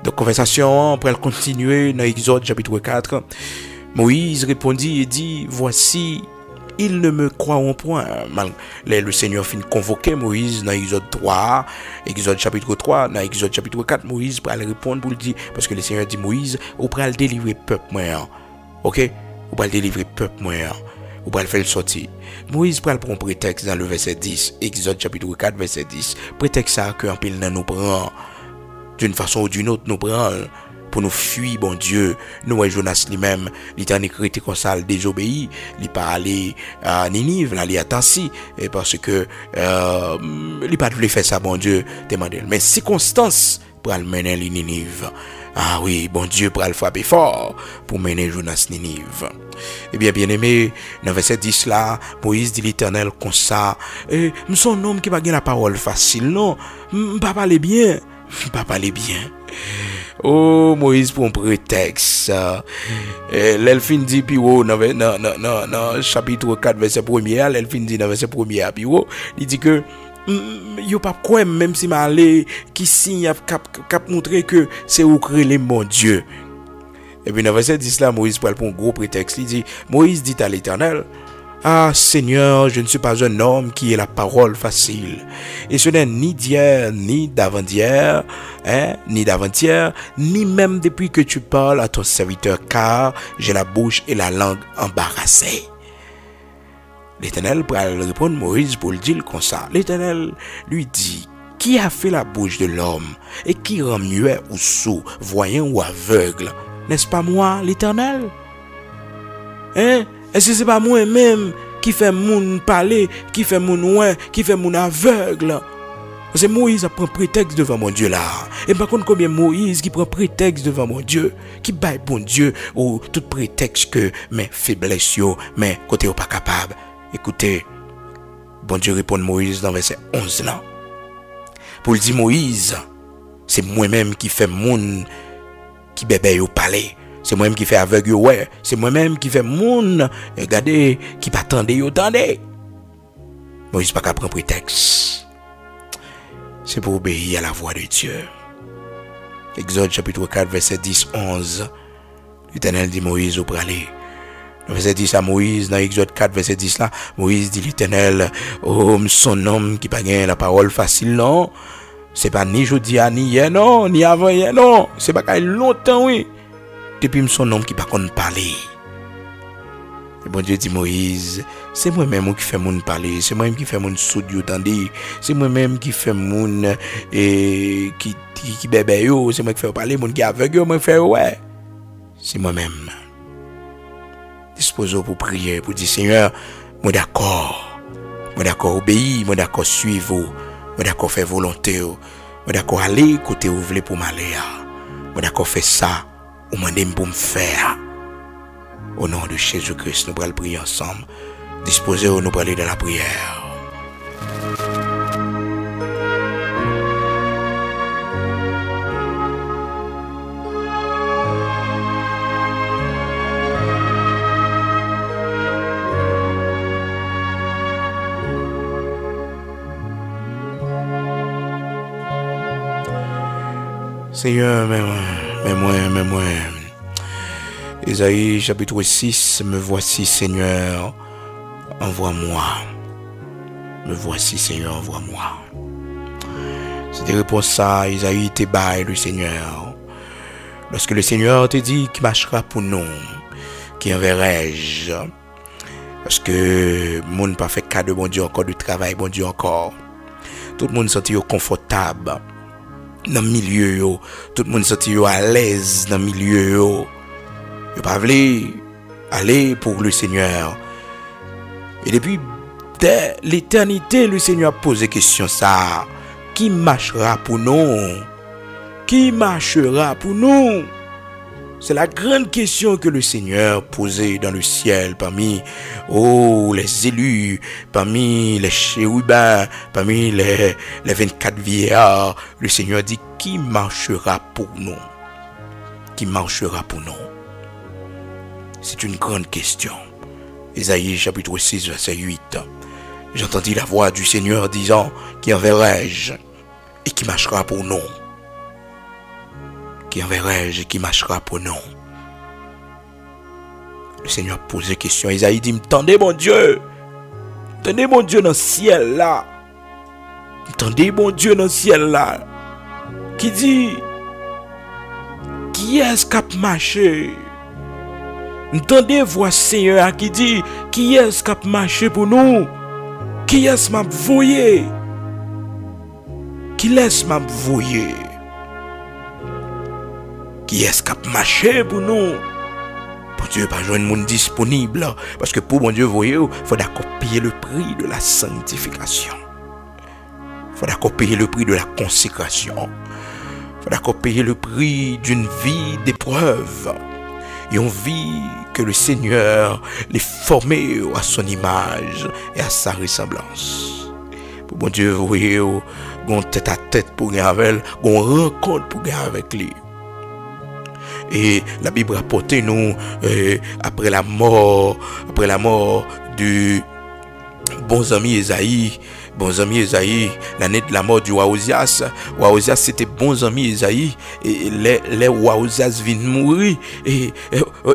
Donc, conversation, on pourrait continuer dans Exode chapitre 4. Moïse répondit et dit, voici, ils ne me croiront point. Le Seigneur finit de convoquer Moïse dans Exode 3, Exode chapitre 3, dans Exode chapitre 4, Moïse pourrait répondre pour le dire, parce que le Seigneur dit, Moïse, vous pourrez le délivrer peuple moyen. Ok? Vous pourrez le délivrer peuple moyen. Vous pourrez le faire sortir. Moïse prend pour un prétexte dans le verset 10, Exode chapitre 4, verset 10. Prétexte ça qu'un pile dans nous prend. D'une façon ou d'une autre, nous prenons pour nous fuir, bon Dieu. Nous, et Jonas lui-même, il était en écrit comme ça, il désobéit, il n'est pas allé à Ninive, il est allé à Tarsis, parce que il n'a pas voulu faire ça, bon Dieu, demandez. Mais circonstances pral mener Ninive. Ah oui, bon Dieu pral frapper fort pour mener Jonas Ninive. Eh bien, bien-aimé, dans verset 10 là, Moïse dit l'Éternel comme ça, nous sommes un homme qui va gagner la parole facile, non, pas parler bien, pas parler bien. Oh, Moïse pour un prétexte. L'elfin dit, puis oh, non, chapitre 4, verset 1er, l'elfin dit dans verset 1er, puis oh, il dit que, yo pas quoi, même si m'a allé, qui signe, cap montrer que c'est où créer les mon Dieu. Et puis dans verset 10 là, Moïse prend pour un gros prétexte. Il dit, Moïse dit à l'Éternel, ah Seigneur, je ne suis pas un homme qui ait la parole facile. Et ce n'est ni d'hier, ni d'avant-hier, ni même depuis que tu parles à ton serviteur, car j'ai la bouche et la langue embarrassées. L'Éternel prend à répondre Moïse pour le dire comme ça. L'Éternel lui dit, qui a fait la bouche de l'homme et qui rend muet ou sourd, voyant ou aveugle? N'est-ce pas moi, l'Éternel? Hein? Est-ce que ce n'est pas moi-même qui fait mon parler, qui fait mon ouin, qui fait mon aveugle? C'est Moïse qui prend prétexte devant mon Dieu là. Et par contre, combien Moïse qui prend prétexte devant mon Dieu, qui baille bon Dieu, ou tout prétexte que mes faiblesses, mais côté ou pas capable. Écoutez, bon Dieu répond à Moïse dans verset 11 là. Pour le dire Moïse, c'est moi-même qui fait mon qui bébé au palais, c'est moi-même qui fait aveugle, ouais, c'est moi-même qui fait moun, regardez, qui pas tendez, yo tendez. Moïse pas qu'à prendre prétexte. C'est pour obéir à la voix de Dieu. Exode chapitre 4, verset 10, 11. L'Éternel dit Moïse au pralé. Verset 10 à Moïse, dans Exode 4, verset 10 là, Moïse dit l'Éternel, oh, son homme qui pas gagne la parole facile, non? C'est pas ni jeudi, ni hier, non, ni avant hier, non. C'est pas longtemps, oui. Depuis son homme qui pas qu'on parler. Et bon Dieu dit Moïse, c'est moi-même qui fait mon parler, c'est moi-même qui fait mon soudure, tandis, c'est moi-même qui fait mon qui bébé, c'est moi qui fait parler, mon qui aveugle, moi qui fait ouais. C'est moi-même. Disposez pour prier, pour dire Seigneur, moi d'accord obéir, moi d'accord suivre. Je d'accord faire volonté, je d'accord aller côté où vous voulez pour m'aller, je d'accord faire ça, ou m'en pour me faire. Au nom de Jésus-Christ, nous allons prier ensemble. Disposez-vous, nous allons aller dans la prière. Seigneur, mais moi. Isaïe chapitre 6, me voici Seigneur, envoie-moi. Me voici Seigneur, envoie-moi. C'était réponse ça, Isaïe te baille le Seigneur. Lorsque le Seigneur te dit qui marchera pour nous, qui enverrai-je? Parce que le monde n'a pas fait cas de bon Dieu encore, du travail bon Dieu encore. Tout le monde se sent confortable. Dans le milieu, yo. Tout le monde se à l'aise dans le milieu. Yo. Yo pas voulu aller pour le Seigneur. Et depuis dès l'éternité, le Seigneur a posé question ça. Qui marchera pour nous? Qui marchera pour nous? C'est la grande question que le Seigneur posait dans le ciel parmi les élus, parmi les chérubins, parmi les 24 vieillards. Le Seigneur dit, qui marchera pour nous? Qui marchera pour nous? C'est une grande question. Isaïe chapitre 6, verset 8. J'entendis la voix du Seigneur disant, qui enverrai-je et qui marchera pour nous? Qui enverrai-je et qui marchera pour nous? Le Seigneur pose la question. Isaïe dit, tendez mon Dieu dans le ciel là. Tendez mon Dieu dans le ciel là. Qui dit, qui est-ce qui a marché? Tendez voix Seigneur qui dit, qui est-ce qui a marché pour nous? Qui est-ce qui m'a voyé? Qui laisse m'a voyé? Qui est-ce qui a marché pour nous? Bon Dieu, pas joindre monde disponible. Parce que pour bon Dieu, voyez, il faut d'accord payer le prix de la sanctification. Il faut d'accord payer le prix de la consécration. Il faut payer le prix d'une vie d'épreuve. Et on vit que le Seigneur les formé à son image et à sa ressemblance. Pour bon Dieu, vous voyez, on tête à tête pour gagner avec, on rencontre pour gagner avec lui. Et la Bible rapporte nous après la mort du bon ami Isaïe, l'année de la mort du Waouzias. Waouzias c'était bon ami Isaïe, et les Waouzias viennent mourir, et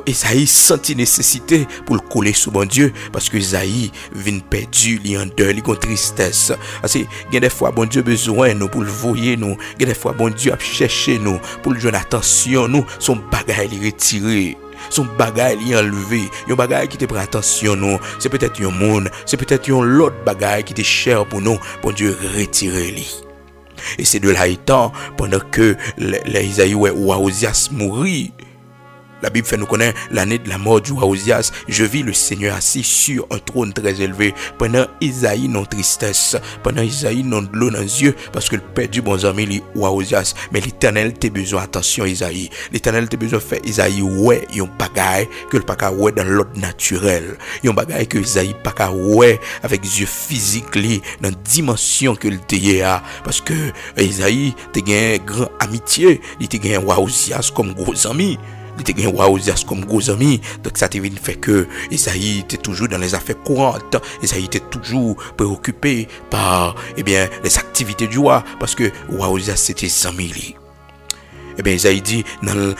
Isaïe sentit nécessité pour le coller sous bon Dieu, parce que Isaïe vient perdu, il est en deuil, il est en tristesse. Parce que il y a des fois bon Dieu besoin nous pour le voyer nous, il y a des fois bon Dieu a cherché nous pour le donner attention nous, son bagage est retiré. Son bagage est enlevé. Yon bagage qui te prend attention nous. C'est peut-être un monde. C'est peut-être un autre bagage qui te cher pour nous. Bon Dieu, retirez-le. Et c'est de là étant, pendant que les Isaïe ou Waouzias mourit, la Bible fait nous connaître l'année de la mort du Waouzias. Je vis le Seigneur assis sur un trône très élevé. Pendant Isaïe non tristesse. Pendant Isaïe non de l'eau dans les yeux. Parce que le père du bon ami lui Waouzias. Mais l'Éternel t'a besoin attention Isaïe. L'Éternel t'a besoin faire Isaïe ouais yon bagaille que le paka ouais dans l'ordre naturel. Yon bagaille que Isaïe paka ouais avec yeux physiques li dans dimension que le t'y a. Parce que Isaïe t'a gagné grand amitié. Il t'a gagné Waouzias comme gros ami. Il était Waouzias comme gros ami. Donc ça te fait que Isaïe était toujours dans les affaires courantes. Isaïe était toujours préoccupé par les activités du roi. Parce que Waouzias c'était 100 000. Eh bien Isaïe dit dans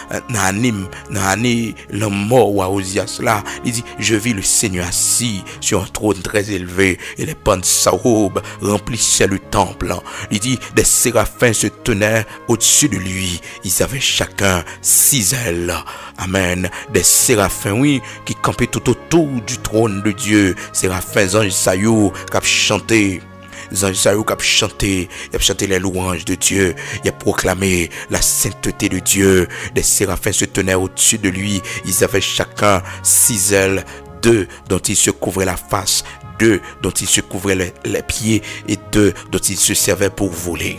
l'année la mort Waouzias là, il dit je vis le Seigneur assis sur un trône très élevé et les pans de sa robe remplissaient le temple. Il dit des séraphins se tenaient au-dessus de lui, ils avaient chacun 6 ailes. Amen. Des séraphins oui qui campaient tout autour du trône de Dieu, séraphins anges saillou qui chantaient. Les anges saillants qui ont chanté, ils ont chanté les louanges de Dieu, ils ont proclamé la sainteté de Dieu. Des séraphins se tenaient au-dessus de lui, ils avaient chacun 6 ailes, 2 dont ils se couvraient la face, 2 dont ils se couvraient les pieds et 2 dont ils se servaient pour voler.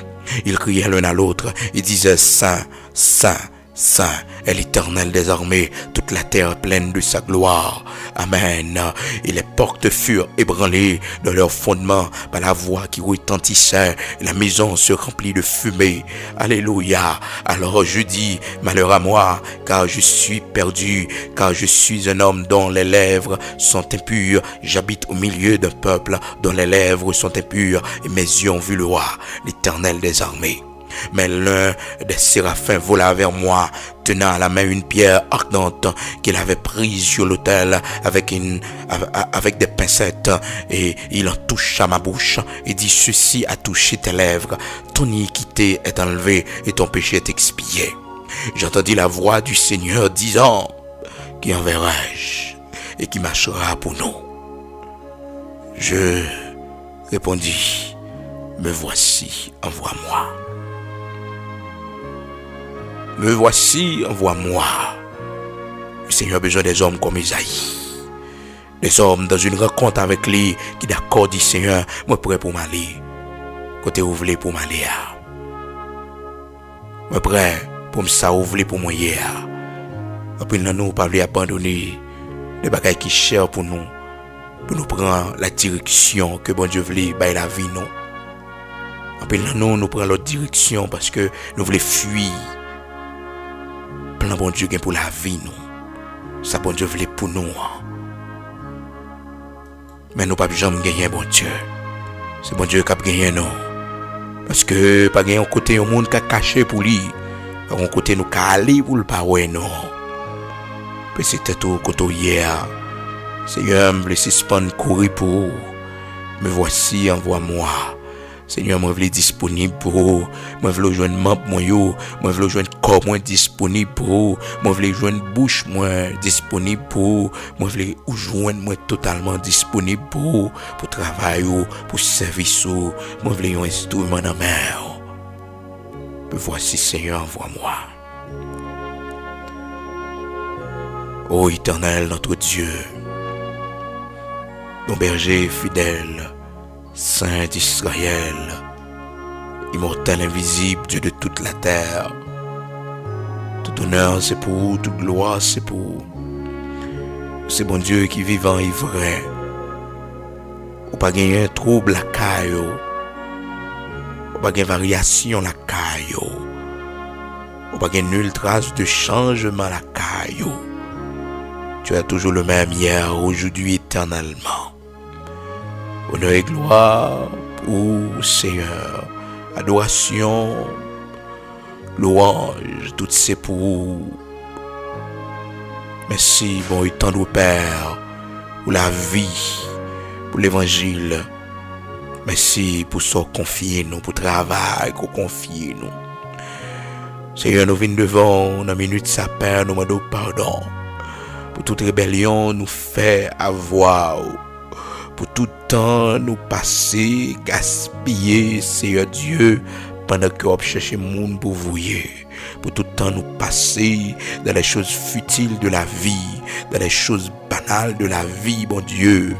Ils criaient l'un à l'autre, ils disaient Saint, Saint, Saint est l'Éternel des armées, toute la terre pleine de sa gloire. Amen. Et les portes furent ébranlées de leur fondement par la voix qui retentissait. La maison se remplit de fumée. Alléluia. Alors je dis, malheur à moi, car je suis perdu, car je suis un homme dont les lèvres sont impures. J'habite au milieu d'un peuple dont les lèvres sont impures et mes yeux ont vu le roi, l'Éternel des armées. Mais l'un des séraphins vola vers moi, tenant à la main une pierre ardente qu'il avait prise sur l'autel avec des pincettes, et il en toucha ma bouche et dit ceci a touché tes lèvres, ton iniquité est enlevée et ton péché est expié. J'entendis la voix du Seigneur disant, qui enverrai-je et qui marchera pour nous? Je répondis, me voici, envoie-moi. Me voici, envoie-moi. Le Seigneur a besoin des hommes comme Isaïe. Des hommes dans une rencontre avec lui qui d'accord dit Seigneur, moi prêt pour m'aller. Côté vous voulez pour m'aller. Moi prêt pour me sauver pour moi hier. Après nous pas voulu abandonner des bagages qui cher pour nous prendre la direction que bon Dieu voulait bailler la vie non. Après nous prend l'autre direction parce que nous voulons fuir. Plan bon Dieu pour la vie nous. Ça bon Dieu voulait pour nous. Mais nous pas jamais gagner bon Dieu. C'est bon Dieu qui a gagné nous. Parce que pas gagner un côté au monde qui a caché pour lui. Un côté nous qui a allé pour le parler non. Puis c'était tout côté hier. Seigneur, me laisse suspendre courir pour vous. Me voici, envoie-moi. Seigneur, moi je veux disponible pour vous. Moi je veux joindre membre moi yo, moi je veux joindre corps moi disponible pour vous. Moi je veux joindre bouche moi disponible pour vous. Moi je veux joindre moi totalement disponible pour vous, pour travail ou pour service ou. Moi je veux un instrument dans main. Voici Seigneur, envoie-moi. Ô Éternel notre Dieu, ton berger fidèle, Saint d'Israël, immortel, invisible, Dieu de toute la terre. Tout honneur, c'est pour vous, toute gloire, c'est pour vous. C'est bon Dieu qui vivant et vrai. Ou pas gagner un trouble la caille. Ou pas gagner variation la caille. Ou pas gagner nulle trace de changement la caille. Tu es toujours le même hier, aujourd'hui, éternellement. Honneur et gloire pour Seigneur. Adoration, louange, tout c'est pour vous. Merci, bon et tendre Père, pour la vie, pour l'évangile. Merci pour ce confier nous, pour le travail qu'on confie nous. Seigneur, nous venons devant, dans minute sa Père, nous demandons pardon. Pour toute rébellion, nous fait avoir. Pour tout temps, nous passer, gaspiller, Seigneur Dieu, pendant que vous cherchez le monde pour vous. Pour tout temps, nous passer dans les choses futiles de la vie, dans les choses banales de la vie, bon Dieu.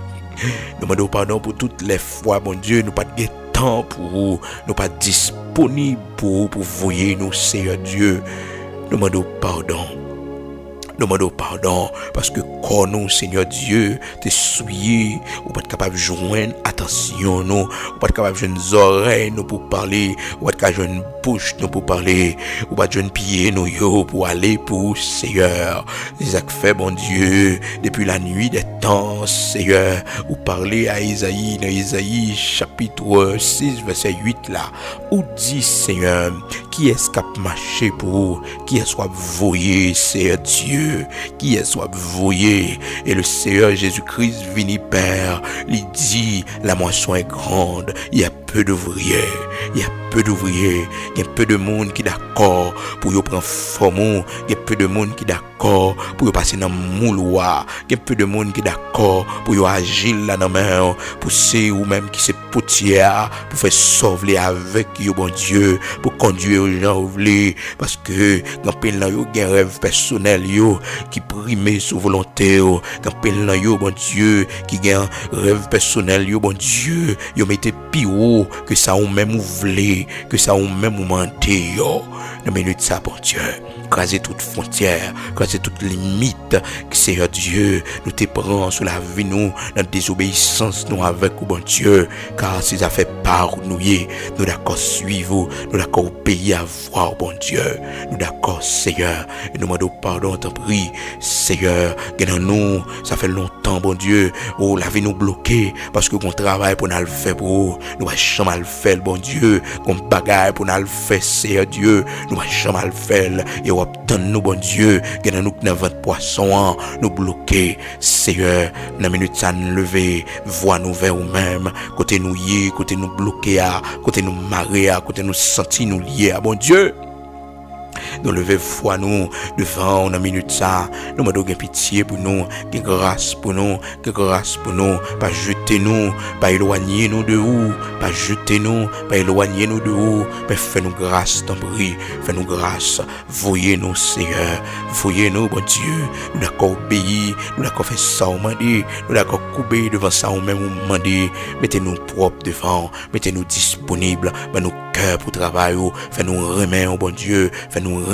Nous demandons pardon pour toutes les fois, bon Dieu, nous pas de temps pour vous, nous pas disponibles pour vous, nous, Seigneur Dieu. Nous demandons pardon. Demandons pardon, parce que quand nous, Seigneur Dieu, t'es souillé, ou pas capable de joindre attention, nous, ou pas capable de joindre nos oreilles, nous, pour parler, ou pas capable de joindre bouche, nous, pour parler, ou pas de joindre pied, nous, pour aller pour Seigneur. Isaac fait, bon Dieu, depuis la nuit des temps, Seigneur, ou parler à Isaïe, dans Isaïe, chapitre 6, verset 8, là, ou dit, Seigneur, qui est-ce qui a marché pour, qui est-ce qui a voyé, Seigneur Dieu, qui est soit voué et le Seigneur Jésus-Christ vini Père, il dit la moisson est grande, il y a peu d'ouvriers, il y a peu d'ouvriers, il y a peu de monde qui d'accord pour y prendre forme, il y a peu de monde qui d'accord pour y passer dans mouloir, il y a peu de monde qui d'accord pour y agir là dans main, pour ceux ou même qui se potière pour faire sauver avec yo bon Dieu, pour conduire aux gens oublés parce que dans peine là yo un rêve personnel yo qui prime sous volonté yo, dans peine là yo bon Dieu qui gagne rêve personnel yo bon Dieu, yo mettez pire que ça on même ouvlé, que ça on même menté yo. Dans minute ça bon Dieu, craser toute frontière, craser toute limite, que Seigneur Dieu nous te prend sur la vie nous, notre désobéissance nous avec bon Dieu, car si ça fait part nous d'accord suivre, nous d'accord obéir à voir bon Dieu, nous d'accord Seigneur, et nous demandons pardon t'en prie, Seigneur, gagnons nous, ça fait longtemps bon Dieu, oh la vie nous bloquée, parce que qu'on travaille pour nous le faire pour nous, jamais le faire bon Dieu, qu'on bagaille pour nous le faire Seigneur Dieu, nous jamais le faire, et on obtient nous bon Dieu, gagnons nous que nous avons poisson, nous bloquer, Seigneur, dans minute ça nous lever, voix nous vers nous-mêmes, côté nous yé, côté nous bloqué à, côté nous marrer à, côté nous sentir nous liés à bon Dieu. Nous lever foi nous devant une minute ça, nous demandons pitié pour nous, que grâce pour nous, que grâce pour nous, pas jeter nous, pas éloigner nous de vous, pas jeter nous, pas éloigner nous de vous, mais fais-nous grâce, t'en prie, fais-nous grâce, voyez-nous Seigneur, voyez-nous bon Dieu, nous d'accord obéir, nous d'accord faire ça au mandé, nous d'accord couper devant ça au même au mandé, mettez-nous propres devant, mettez-nous disponibles, ben nous cœur pour travail, fais-nous remettre au bon Dieu, fais-nous remettre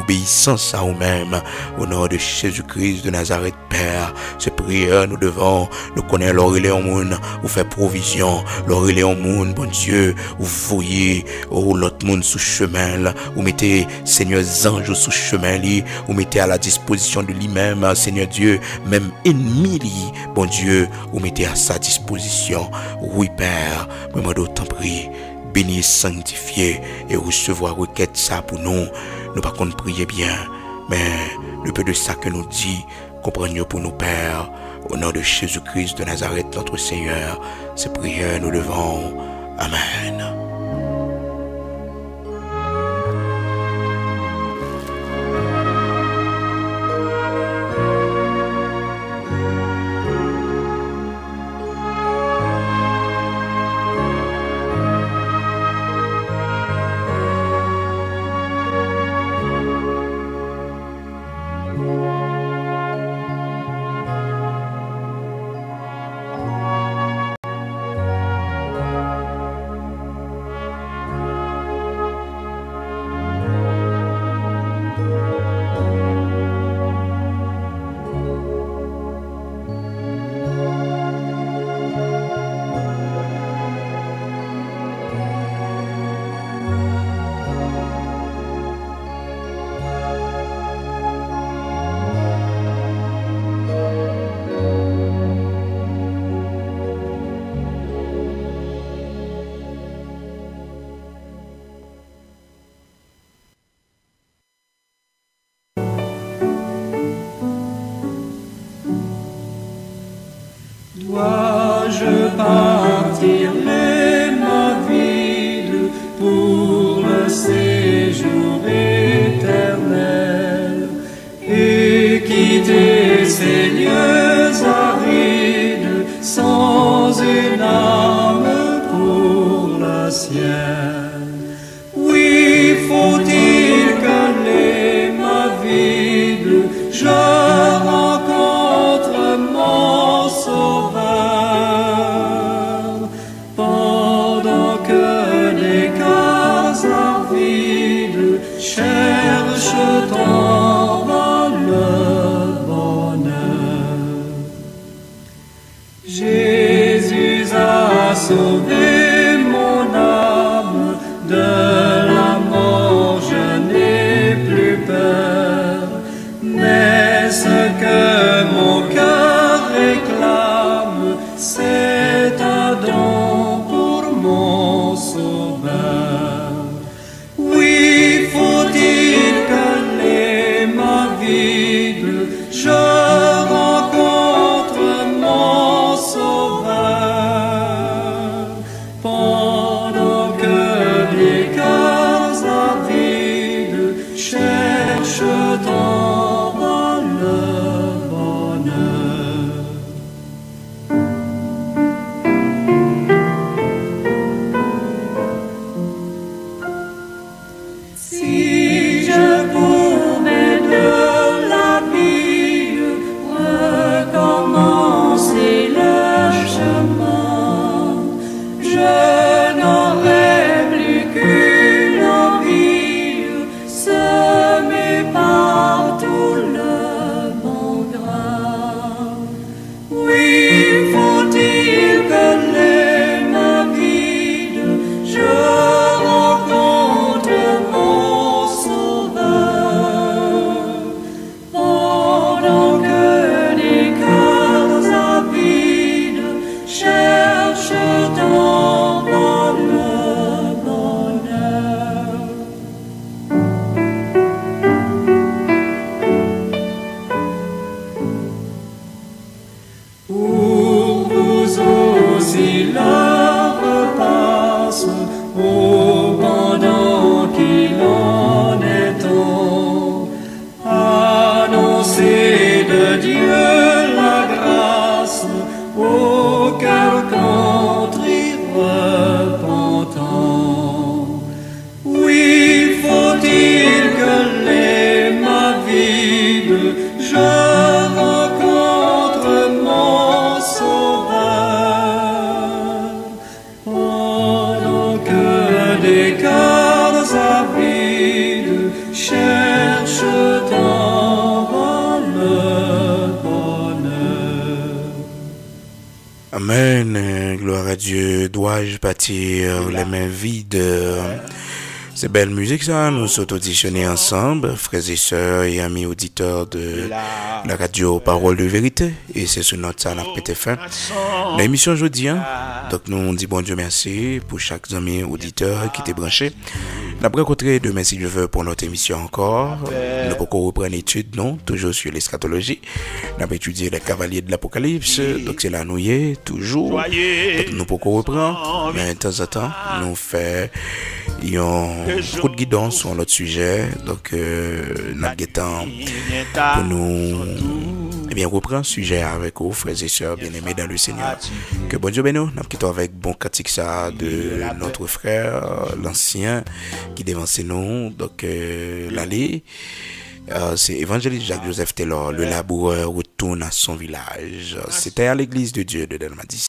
obéissance à nous-mêmes. Au nom de Jésus-Christ de Nazareth, Père, ce prière nous devons, nous connaître l'or et au monde, ou faire provision, l'or et au monde, bon Dieu, ou voyez, ou l'autre monde sous chemin, là, ou mettez, Seigneur, ange sous chemin, li, ou mettez à la disposition de lui-même, Seigneur Dieu, même ennemi, li, bon Dieu, ou mettez à sa disposition. Oui, Père, moi d'autant prie. Béni, sanctifié et recevoir requête ça pour nous. Nous pas qu'on prier bien, mais le peu de ça que nous dit, comprenons pour nous, Père. Au nom de Jésus-Christ de Nazareth, notre Seigneur, ces prières nous levons. Amen. C'est belle musique ça, nous sommes auditionnés ensemble, frères et sœurs et amis auditeurs de la radio Parole de Vérité. Et c'est sur notre ça, on a fin. L'émission aujourd'hui, hein? Donc nous disons bon Dieu merci pour chaque ami auditeur qui était branché. Nous avons rencontré demain si je veux pour notre émission encore. Nous pouvons reprendre l'étude, non? Toujours sur l'eschatologie. Nous avons étudié les cavaliers de l'Apocalypse. Donc c'est la nouillée, toujours. Donc nous pouvons reprendre. Mais de temps en temps, nous faisons un coup de guidance sur notre sujet. Donc nous avons pour nous. Eh bien, reprend le sujet avec vous, frères et sœurs bien-aimés dans le Seigneur. Que bon Dieu bénisse. Nous quittons avec bon cantique ça de notre frère, l'ancien, qui devance nous. Donc, l'allée, c'est évangéliste Jacques-Joseph Taylor. Le laboureur retourne à son village. C'était à l'église de Dieu de Dalmatie.